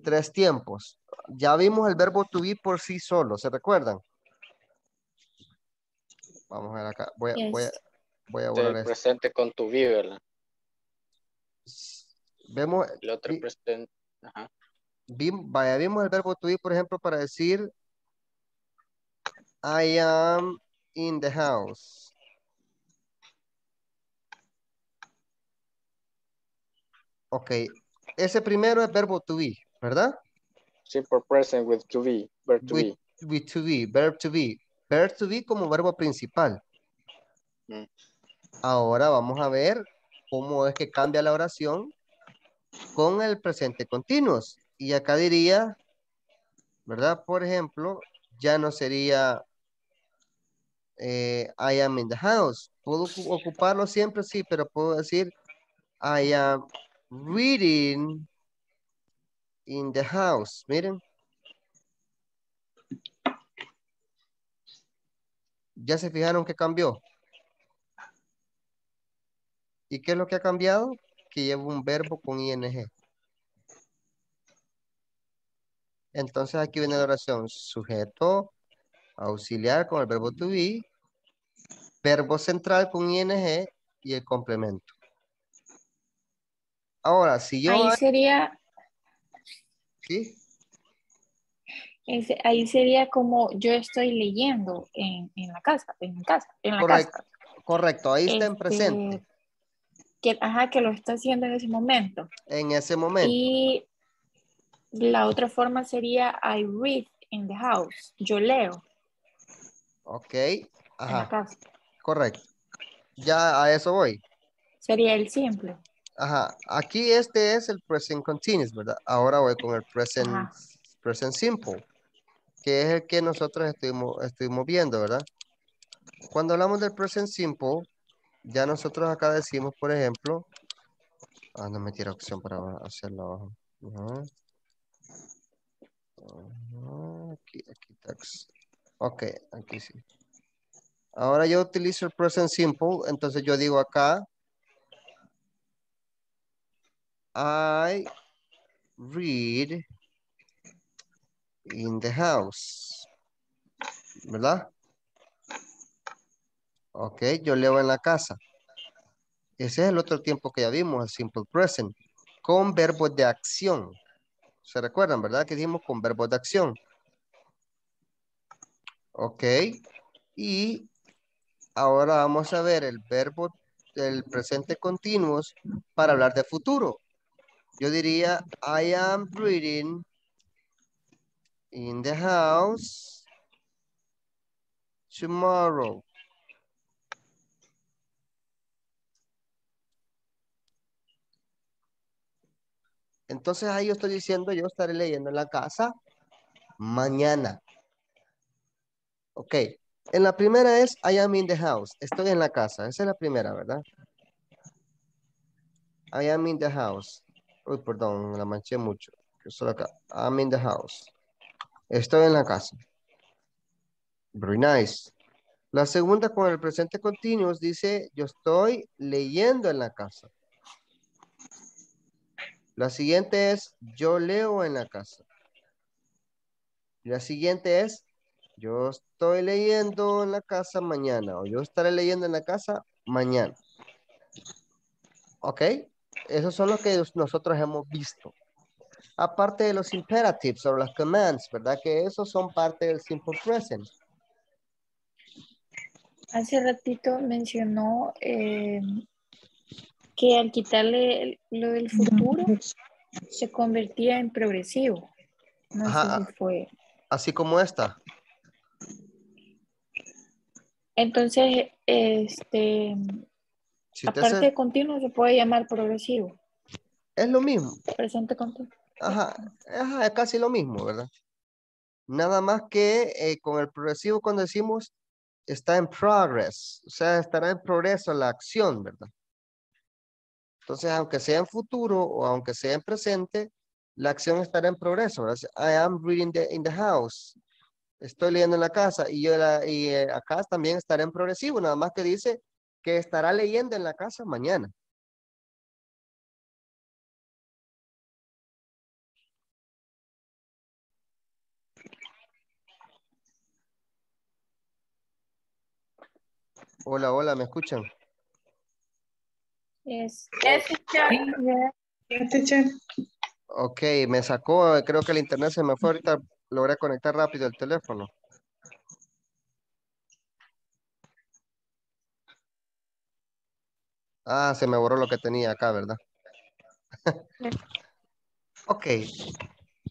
Tres tiempos. Ya vimos el verbo to be por sí solo, ¿se recuerdan? Vamos a ver acá. Voy a, yes. voy a, voy a volver. El presente con to be, ¿verdad? Vemos. El otro vi, presente. Ajá. Vi, vaya, vimos el verbo to be, por ejemplo, para decir I am in the house. Ok. Ese primero es verbo to be, ¿verdad? Simple present with to be. Verb to with, be. With to be. Verb to be. Verb to be como verbo principal. Mm. Ahora vamos a ver cómo es que cambia la oración con el presente continuo. Y acá diría, ¿verdad? Por ejemplo, ya no sería... Eh, I am in the house. Puedo ocuparlo siempre, sí, pero puedo decir I am reading in the house. Miren. ¿Ya se fijaron que cambió? ¿Y qué es lo que ha cambiado? Que lleva un verbo con ing. Entonces aquí viene la oración. Sujeto auxiliar con el verbo to be. Verbo central con ing y el complemento. Ahora, si yo... Ahí hay... sería... ¿Sí? Es, ahí sería como yo estoy leyendo en, en la casa, en mi casa, en la correcto, casa. Correcto, ahí está este, en presente. Que, ajá, que lo está haciendo en ese momento. En ese momento. Y... La otra forma sería I read in the house. Yo leo. Ok. Ajá. En la casa. Correcto. Ya a eso voy. Sería el simple. Ajá. Aquí este es el present continuous, ¿verdad? Ahora voy con el present, present simple, que es el que nosotros estuvimos, estuvimos viendo, ¿verdad? Cuando hablamos del present simple, ya nosotros acá decimos, por ejemplo, ah, no me tira opción para hacerlo abajo. No. No, aquí, aquí text. Ok, aquí sí. Ahora yo utilizo el present simple, entonces yo digo acá, I read in the house, ¿verdad? Ok, yo leo en la casa. Ese es el otro tiempo que ya vimos, el simple present, con verbos de acción. ¿Se recuerdan, verdad? Que dijimos con verbos de acción. Ok. Y ahora vamos a ver el verbo del presente continuo para hablar de futuro. Yo diría, I am reading in the house tomorrow. Entonces ahí yo estoy diciendo, yo estaré leyendo en la casa mañana. Ok. En la primera es, I am in the house. Estoy en la casa. Esa es la primera, ¿verdad? I am in the house. Uy, perdón, la manché mucho. Solo acá. I'm in the house. Estoy en la casa. Very nice. La segunda con el presente continuo dice, yo estoy leyendo en la casa. La siguiente es, yo leo en la casa. La siguiente es, yo estoy leyendo en la casa mañana. O yo estaré leyendo en la casa mañana. ¿Ok? Esos son los que nosotros hemos visto. Aparte de los imperatives o las commands, ¿verdad? Que esos son parte del simple present. Hace ratito mencionó... Eh... que al quitarle lo del futuro se convertía en progresivo. No Ajá, sé si fue. Así como esta. Entonces, este, si aparte hace... de continuo se puede llamar progresivo. Es lo mismo. Presente continuo. Ajá, Ajá es casi lo mismo, ¿verdad? Nada más que eh, con el progresivo cuando decimos está en progress, o sea, estará en progreso la acción, ¿verdad? Entonces, aunque sea en futuro o aunque sea en presente, la acción estará en progreso. I am reading the, in the house. Estoy leyendo en la casa. Y yo la, y eh, acá también estará en progresivo. Nada más que dice que estará leyendo en la casa mañana. Hola, hola, ¿me escuchan? Yes. Ok, me sacó, creo que el internet se me fue ahorita, logré conectar rápido el teléfono. Ah, se me borró lo que tenía acá, ¿verdad? Ok,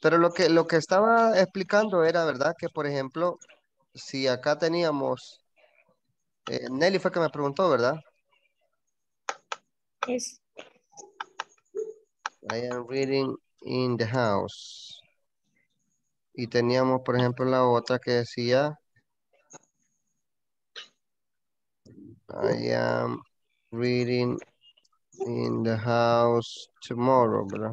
pero lo que, lo que estaba explicando era, ¿verdad? Que por ejemplo, si acá teníamos, eh, Nelly fue que me preguntó, ¿verdad? Yes. I am reading in the house. Y teníamos, por ejemplo, la otra que decía I am reading in the house tomorrow, ¿verdad?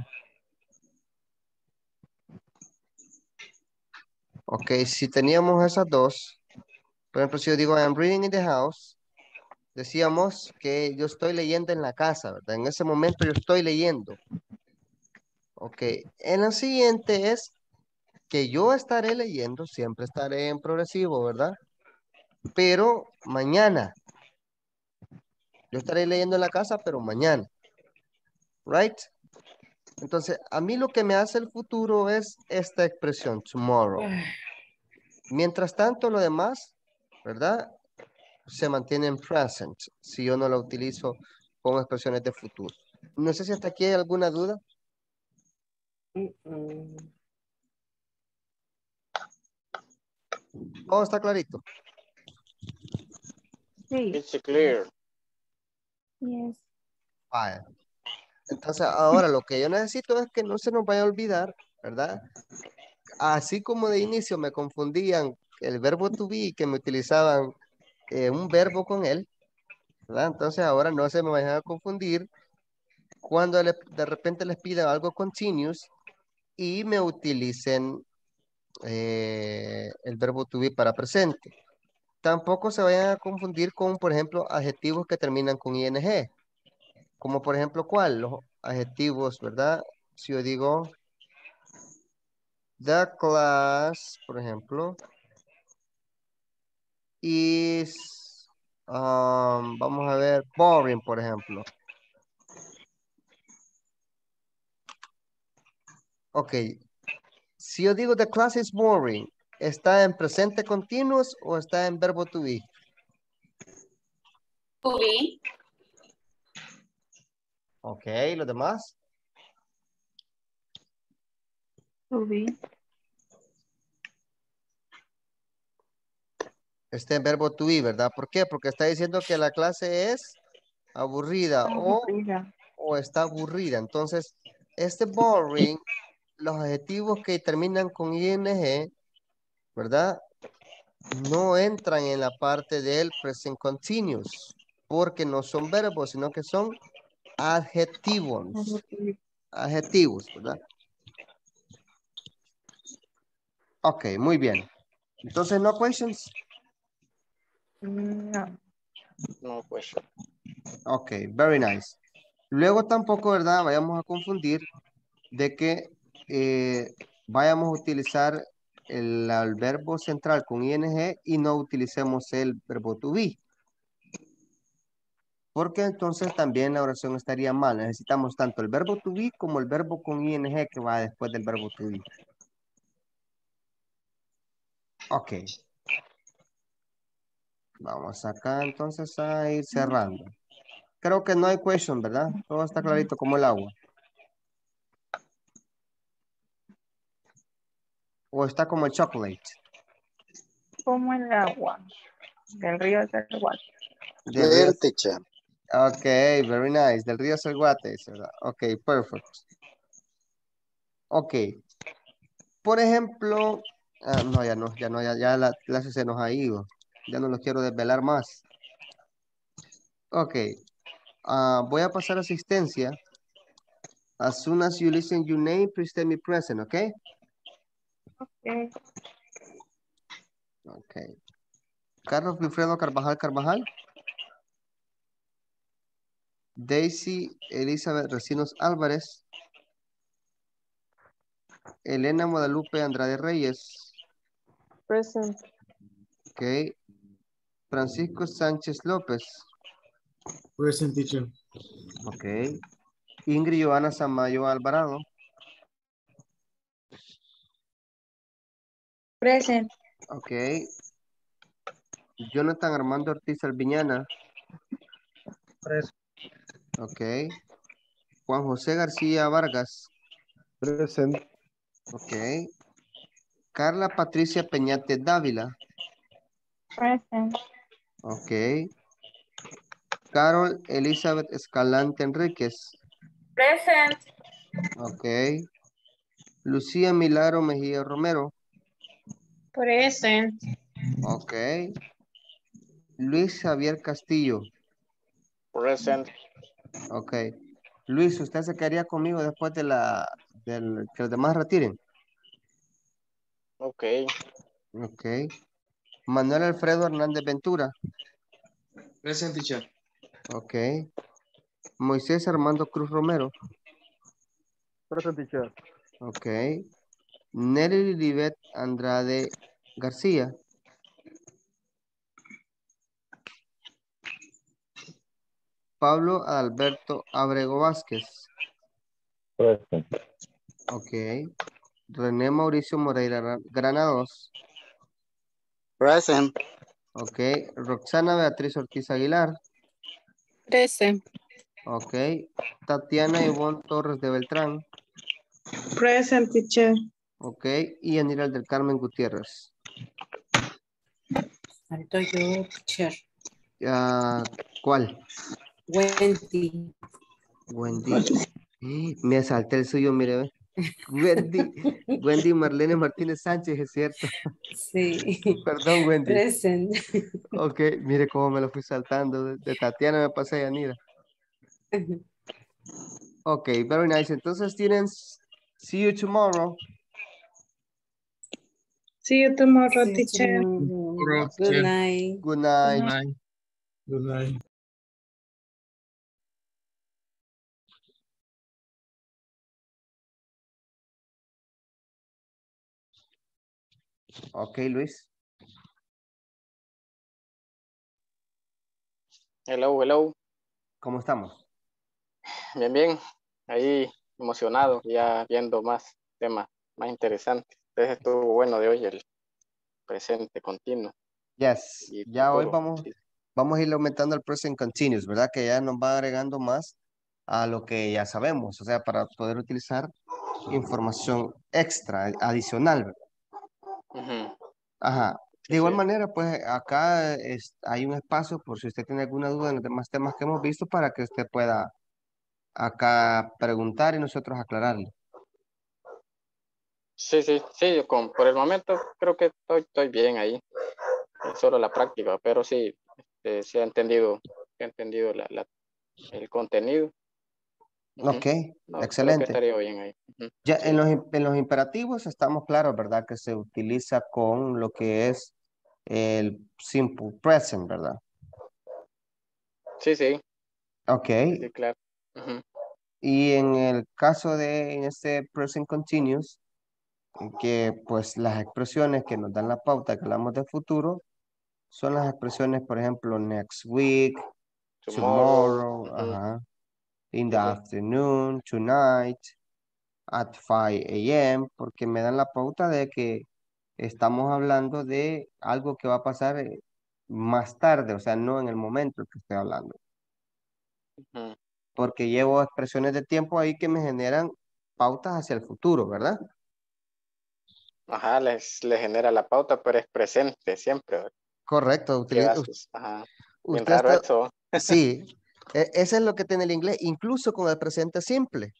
Ok, si teníamos esas dos, por ejemplo, si yo digo I am reading in the house, decíamos que yo estoy leyendo en la casa, ¿verdad? En ese momento yo estoy leyendo. Ok. En la siguiente es que yo estaré leyendo, siempre estaré en progresivo, ¿verdad? Pero mañana. Yo estaré leyendo en la casa, pero mañana. ¿Right? Entonces, a mí lo que me hace el futuro es esta expresión, tomorrow. Mientras tanto, lo demás, ¿verdad? Se mantiene en present, si yo no la utilizo con expresiones de futuro. No sé si hasta aquí hay alguna duda. Uh-uh. Todo está clarito. Sí. It's clear. Yes. Vale. Entonces ahora lo que yo necesito es que no se nos vaya a olvidar, ¿verdad? Así como de inicio me confundían el verbo to be, que me utilizaban eh, un verbo con él, ¿verdad? Entonces ahora no se me vayan a confundir cuando le, de repente les pida algo continuous y me utilicen eh, el verbo to be para presente. Tampoco se vayan a confundir con, por ejemplo, adjetivos que terminan con ing. Como por ejemplo, ¿cuál? Los adjetivos, ¿verdad? Si yo digo the class, por ejemplo, is, um, vamos a ver, boring, por ejemplo. Ok. Si yo digo the class is boring, ¿está en presente continuous o está en verbo to be? To be. Ok, ¿los demás? To be. Este verbo to be, ¿verdad? ¿Por qué? Porque está diciendo que la clase es aburrida, aburrida. O, o está aburrida. Entonces, este boring, los adjetivos que terminan con ing, ¿verdad? No entran en la parte del present continuous, porque no son verbos, sino que son adjetivos, adjetivos, ¿verdad? Ok, muy bien. Entonces, ¿no questions? No. No questions. Ok, very nice. Luego tampoco, ¿verdad? Vayamos a confundir de que eh, vayamos a utilizar el, el verbo central con ing y no utilicemos el verbo to be. Porque entonces también la oración estaría mal. Necesitamos tanto el verbo to be como el verbo con ing que va después del verbo to be. Ok. Vamos acá entonces a ir cerrando. Creo que no hay question, ¿verdad? Todo está clarito como el agua. ¿O está como el chocolate? Como el agua. Del río Salguate. Del techo. Okay, very nice. Del río Salguate. Okay, perfect. Okay. Por ejemplo, ah, no, ya no, ya no, ya, ya la clase se nos ha ido. Ya no los quiero desvelar más. Okay. Uh, voy a pasar asistencia. As soon as you listen your name, please tell me present, okay? Okay. Okay. Carlos Wilfredo Carvajal Carvajal. Daisy Elizabeth Recinos Álvarez. Elena Guadalupe Andrade Reyes. Present. Ok. Francisco Sánchez López. Present, teacher. Ok. Ingrid Joana Samayo Alvarado. Present. Ok. Jonathan Armando Ortiz Alviñana. Present. Ok. Juan José García Vargas. Present. Ok. Carla Patricia Peñate Dávila. Present. Ok. Carol Elizabeth Escalante Enríquez. Present. Ok. Lucía Milagro Mejía Romero. Present. Ok. Luis Javier Castillo. Present. Ok. Luis, ¿usted se quedaría conmigo después de la del, que los demás retiren? Ok. Ok. Manuel Alfredo Hernández Ventura. Present, teacher. Ok. Moisés Armando Cruz Romero. Present, teacher. Ok. Nelly Lilibet Andrade García. Pablo Alberto Abrego Vázquez. Present. Ok. René Mauricio Moreira Granados. Present. Ok. Roxana Beatriz Ortiz Aguilar. Present. Ok. Tatiana Ivonne Torres de Beltrán. Present, teacher. Ok. Y Anilal del Carmen Gutiérrez. Faltó yo, teacher. Uh, ¿Cuál? Wendy. Wendy. Me salté el suyo, mire, ve. Wendy, Wendy Marlene Martínez Sánchez, es cierto. Sí. Perdón, Wendy. Present. Ok, mire cómo me lo fui saltando. De Tatiana me pasé a Yanira. Ok, very nice. Entonces tienen see you tomorrow. See you tomorrow, see teacher. You tomorrow. Good, Good night. Good night. Good night. Good night. Ok, Luis. Hello, hello. ¿Cómo estamos? Bien, bien. Ahí emocionado, ya viendo más temas más interesantes. Entonces estuvo bueno de hoy el presente continuo. Yes, y ya hoy vamos, vamos a ir aumentando el present continuous, ¿verdad? Que ya nos va agregando más a lo que ya sabemos, o sea, para poder utilizar información extra, adicional, ¿verdad? Ajá. De igual manera, pues acá es, hay un espacio por si usted tiene alguna duda en los demás temas que hemos visto para que usted pueda acá preguntar y nosotros aclararle. Sí, sí, sí, yo con, por el momento creo que estoy, estoy bien ahí. Es solo la práctica, pero sí, este, se ha entendido, se ha entendido la, la, el contenido. Ok, no, excelente. Bien ahí. Uh-huh. Ya en los, en los imperativos estamos claros, ¿verdad? Que se utiliza con lo que es el simple present, ¿verdad? Sí, sí. Ok. Sí, claro. Uh-huh. Y en el caso de en este present continuous, que pues las expresiones que nos dan la pauta que hablamos de futuro son las expresiones, por ejemplo, next week, tomorrow, tomorrow uh-huh. ajá. in the afternoon, tonight, at five A M, porque me dan la pauta de que estamos hablando de algo que va a pasar más tarde, o sea, no en el momento que estoy hablando. Uh-huh. Porque llevo expresiones de tiempo ahí que me generan pautas hacia el futuro, ¿verdad? Ajá, les, les genera la pauta, pero es presente siempre. Correcto. Utiliza, ajá. Usted claro está, eso. Sí. Eso es lo que tiene el inglés, incluso con el presente simple.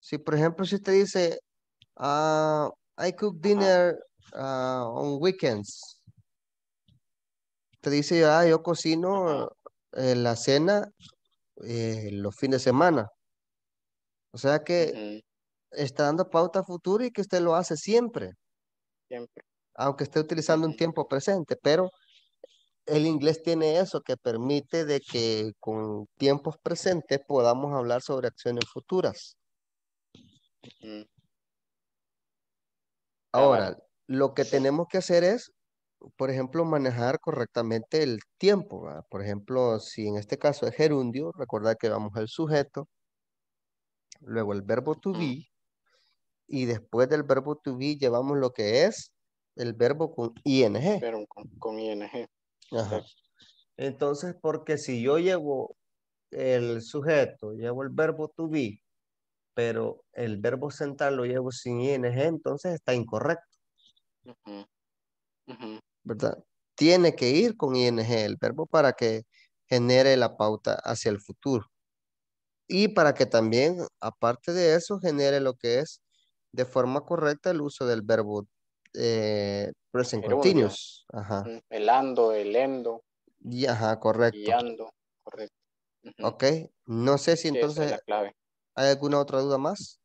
Si, por ejemplo, si usted dice, uh, I cook dinner uh, on weekends. Usted dice, ah, yo cocino eh, la cena eh, los fines de semana. O sea que uh-huh. está dando pauta futura y que usted lo hace siempre. Siempre. Aunque esté utilizando uh-huh. un tiempo presente, pero... El inglés tiene eso que permite de que con tiempos presentes podamos hablar sobre acciones futuras. Uh-huh. Ahora, lo que tenemos que hacer es, por ejemplo, manejar correctamente el tiempo, ¿verdad? Por ejemplo, si en este caso es gerundio, recordar que vamos al sujeto, luego el verbo to be, y después del verbo to be llevamos lo que es el verbo con I N G. Pero con, con I N G. Ajá. Entonces, porque si yo llevo el sujeto, llevo el verbo to be, pero el verbo central lo llevo sin I N G, entonces está incorrecto. Uh-huh. Uh-huh. ¿Verdad? Tiene que ir con I N G el verbo para que genere la pauta hacia el futuro. Y para que también, aparte de eso, genere lo que es de forma correcta el uso del verbo Eh, present gerundio. Continuous. Ajá. El ando, el endo. Y, ajá, correcto. Y ando, correcto. Uh-huh. Ok, no sé si sí, entonces esa es la clave. ¿Hay alguna otra duda más?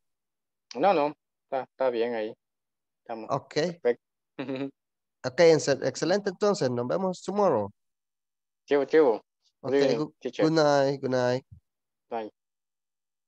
No, no, está, está bien ahí. Estamos ok. Perfecto. Ok, excelente entonces, nos vemos tomorrow. Chivo, chivo. Okay. Good, good night, good night. Bye.